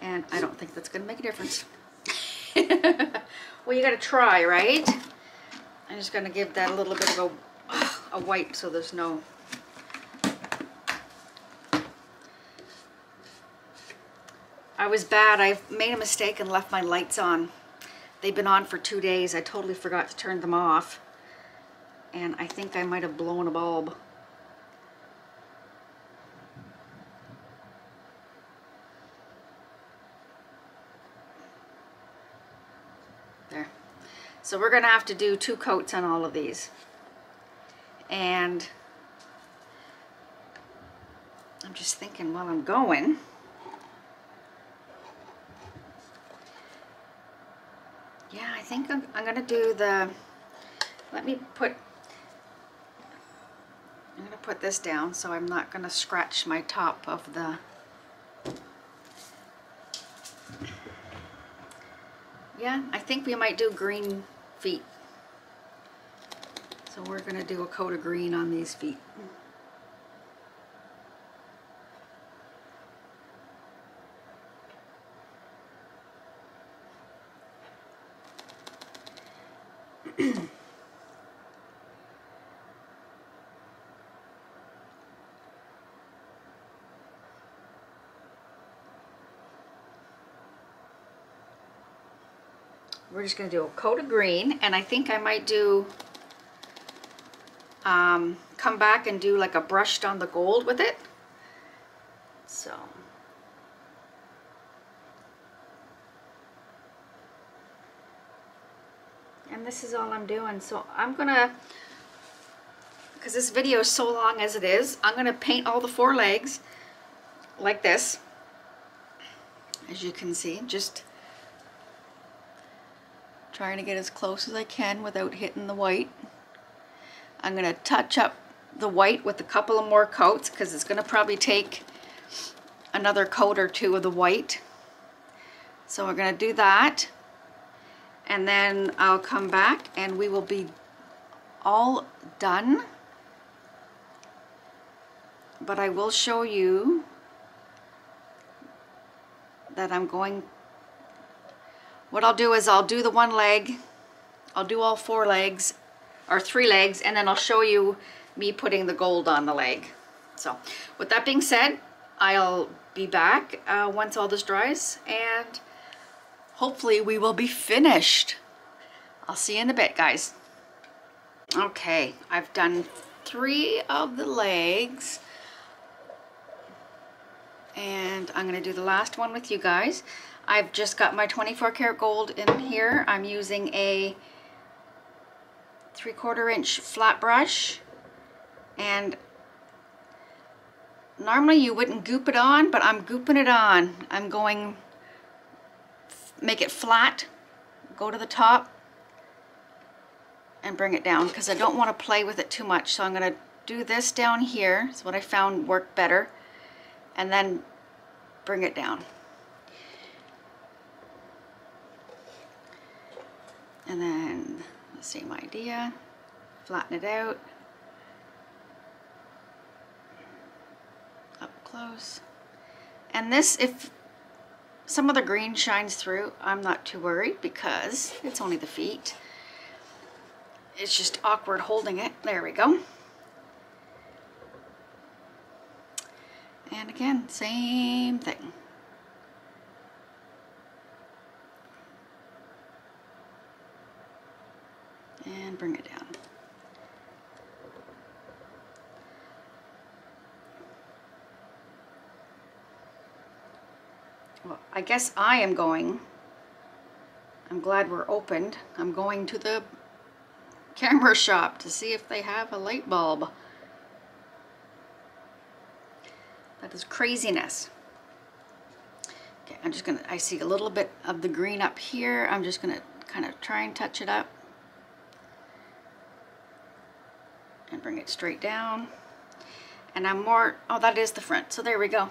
And I don't think that's going to make a difference. Well, you got to try, right? I'm just going to give that a little bit of a wipe so there's no... I was bad. I made a mistake and left my lights on. They've been on for 2 days. I totally forgot to turn them off. And I think I might have blown a bulb. There. So we're going to have to do 2 coats on all of these. And I'm just thinking while I'm going, yeah, I think I'm going to do the, I'm going to put this down so I'm not going to scratch my top of the... Yeah, I think we might do green feet. So we're going to do a coat of green on these feet. We're just going to do a coat of green, and I think I might do, come back and do like a brushed on the gold with it. So. And this is all I'm doing. So I'm going to, because this video is so long as it is, I'm going to paint all the 4 legs like this. As you can see, just... trying to get as close as I can without hitting the white. I'm going to touch up the white with a couple of more coats because it's going to probably take another coat or 2 of the white. So we're going to do that, and then I'll come back and we will be all done. But I will show you that I'm going... What I'll do is I'll do the 1 leg, I'll do all 4 legs, or 3 legs, and then I'll show you me putting the gold on the leg. So, with that being said, I'll be back once all this dries, and hopefully we will be finished. I'll see you in a bit, guys. Okay, I've done 3 of the legs, and I'm going to do the last one with you guys. I've just got my 24 karat gold in here. I'm using a 3/4 inch flat brush, and normally you wouldn't goop it on, but I'm gooping it on. I'm going make it flat, go to the top and bring it down because I don't want to play with it too much. So I'm going to do this down here. It's what I found worked better, and then bring it down. And then the same idea, flatten it out, up close. And this, if some of the green shines through, I'm not too worried because it's only the feet. It's just awkward holding it. There we go. And again, same thing. And bring it down. Well, I guess I am going I'm glad we're opened. I'm going to the camera shop to see if they have a light bulb. That is craziness. Okay, I'm just gonna, I see a little bit of the green up here. I'm just gonna kind of try and touch it up and bring it straight down. And I'm more, oh, that is the front. So there we go.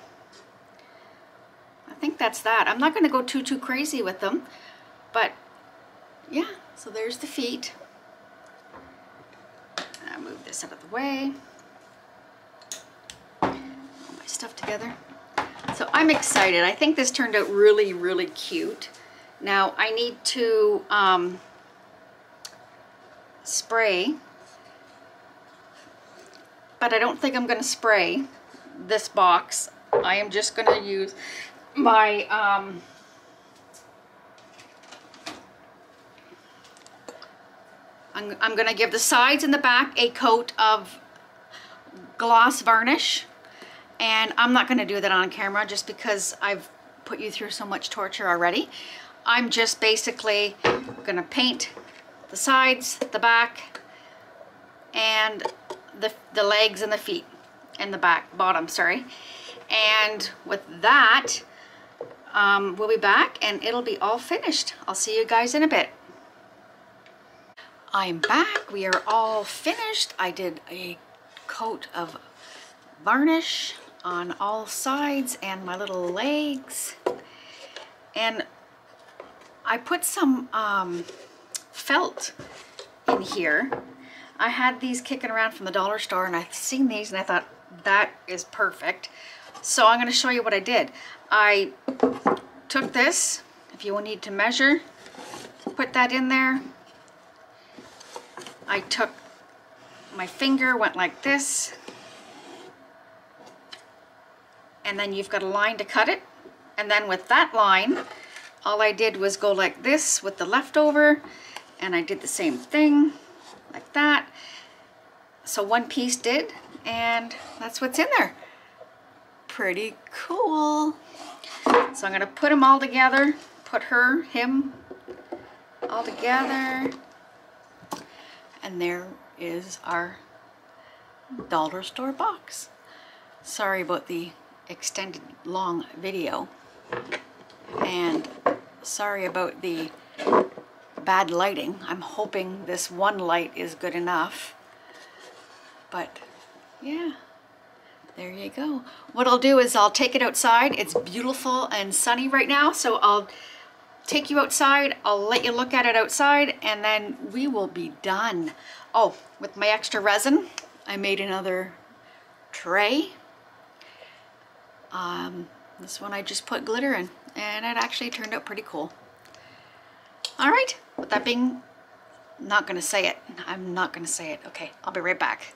I think that's that. I'm not gonna go too crazy with them, but yeah, so there's the feet. I'll move this out of the way. All my stuff together. So I'm excited. I think this turned out really, really cute. Now I need to spray, but I don't think I'm gonna spray this box. I am just gonna use my I'm gonna give the sides and the back a coat of gloss varnish, and I'm not gonna do that on camera just because I've put you through so much torture already. I'm just basically gonna paint the sides, the back, and the legs and the feet, and the bottom, sorry. And with that, we'll be back and it'll be all finished. I'll see you guys in a bit. I'm back. We are all finished. I did a coat of varnish on all sides and my little legs, and I put some felt in here. I had these kicking around from the dollar store, and I've seen these and I thought that is perfect. So I'm going to show you what I did. I took this, if you will need to measure, put that in there. I took my finger, went like this, and then you've got a line to cut it, and then with that line all I did was go like this with the leftover, and I did the same thing like that. So one piece did, and that's what's in there. Pretty cool. So I'm gonna put them all together, put her, him all together, and there is our dollar store box. Sorry about the extended long video, and sorry about the bad lighting. I'm hoping this one light is good enough, but yeah, there you go. What I'll do is I'll take it outside. It's beautiful and sunny right now, so I'll take you outside. I'll let you look at it outside, and then we will be done. Oh, with my extra resin, I made another tray. This one I just put glitter in, and it actually turned out pretty cool. All right, with that being, not gonna say it. I'm not gonna say it. Okay, I'll be right back.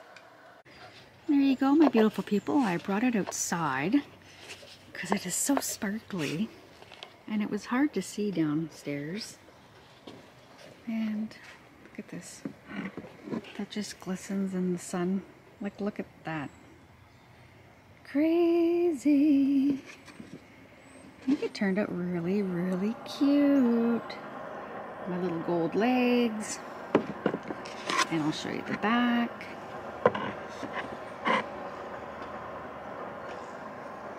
There you go, my beautiful people. I brought it outside because it is so sparkly, and it was hard to see downstairs. And look at this. That just glistens in the sun. Like, look at that. Crazy. I think it turned out really, really cute. My little gold legs. And I'll show you the back.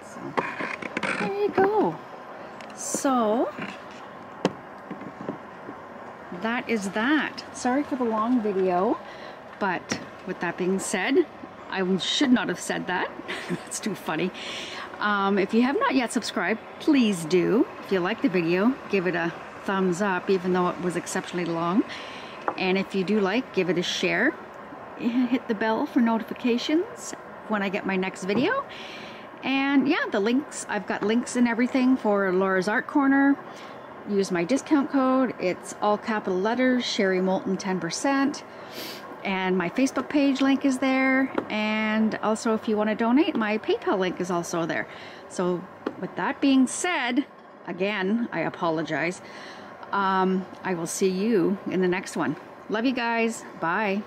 So, there you go. So, that is that. Sorry for the long video, but with that being said, I should not have said that. That's too funny. If you have not yet subscribed, please do. If you like the video, give it a thumbs up, even though it was exceptionally long. And if you do like, give it a share. Hit the bell for notifications when I get my next video. And yeah, the links, I've got links and everything for Laura's Art Corner. Use my discount code. It's all capital letters, Sherry Moulton 10%. And my Facebook page link is there. And also, if you want to donate, my PayPal link is also there. So with that being said, again, I apologize. I will see you in the next one. Love you guys. Bye.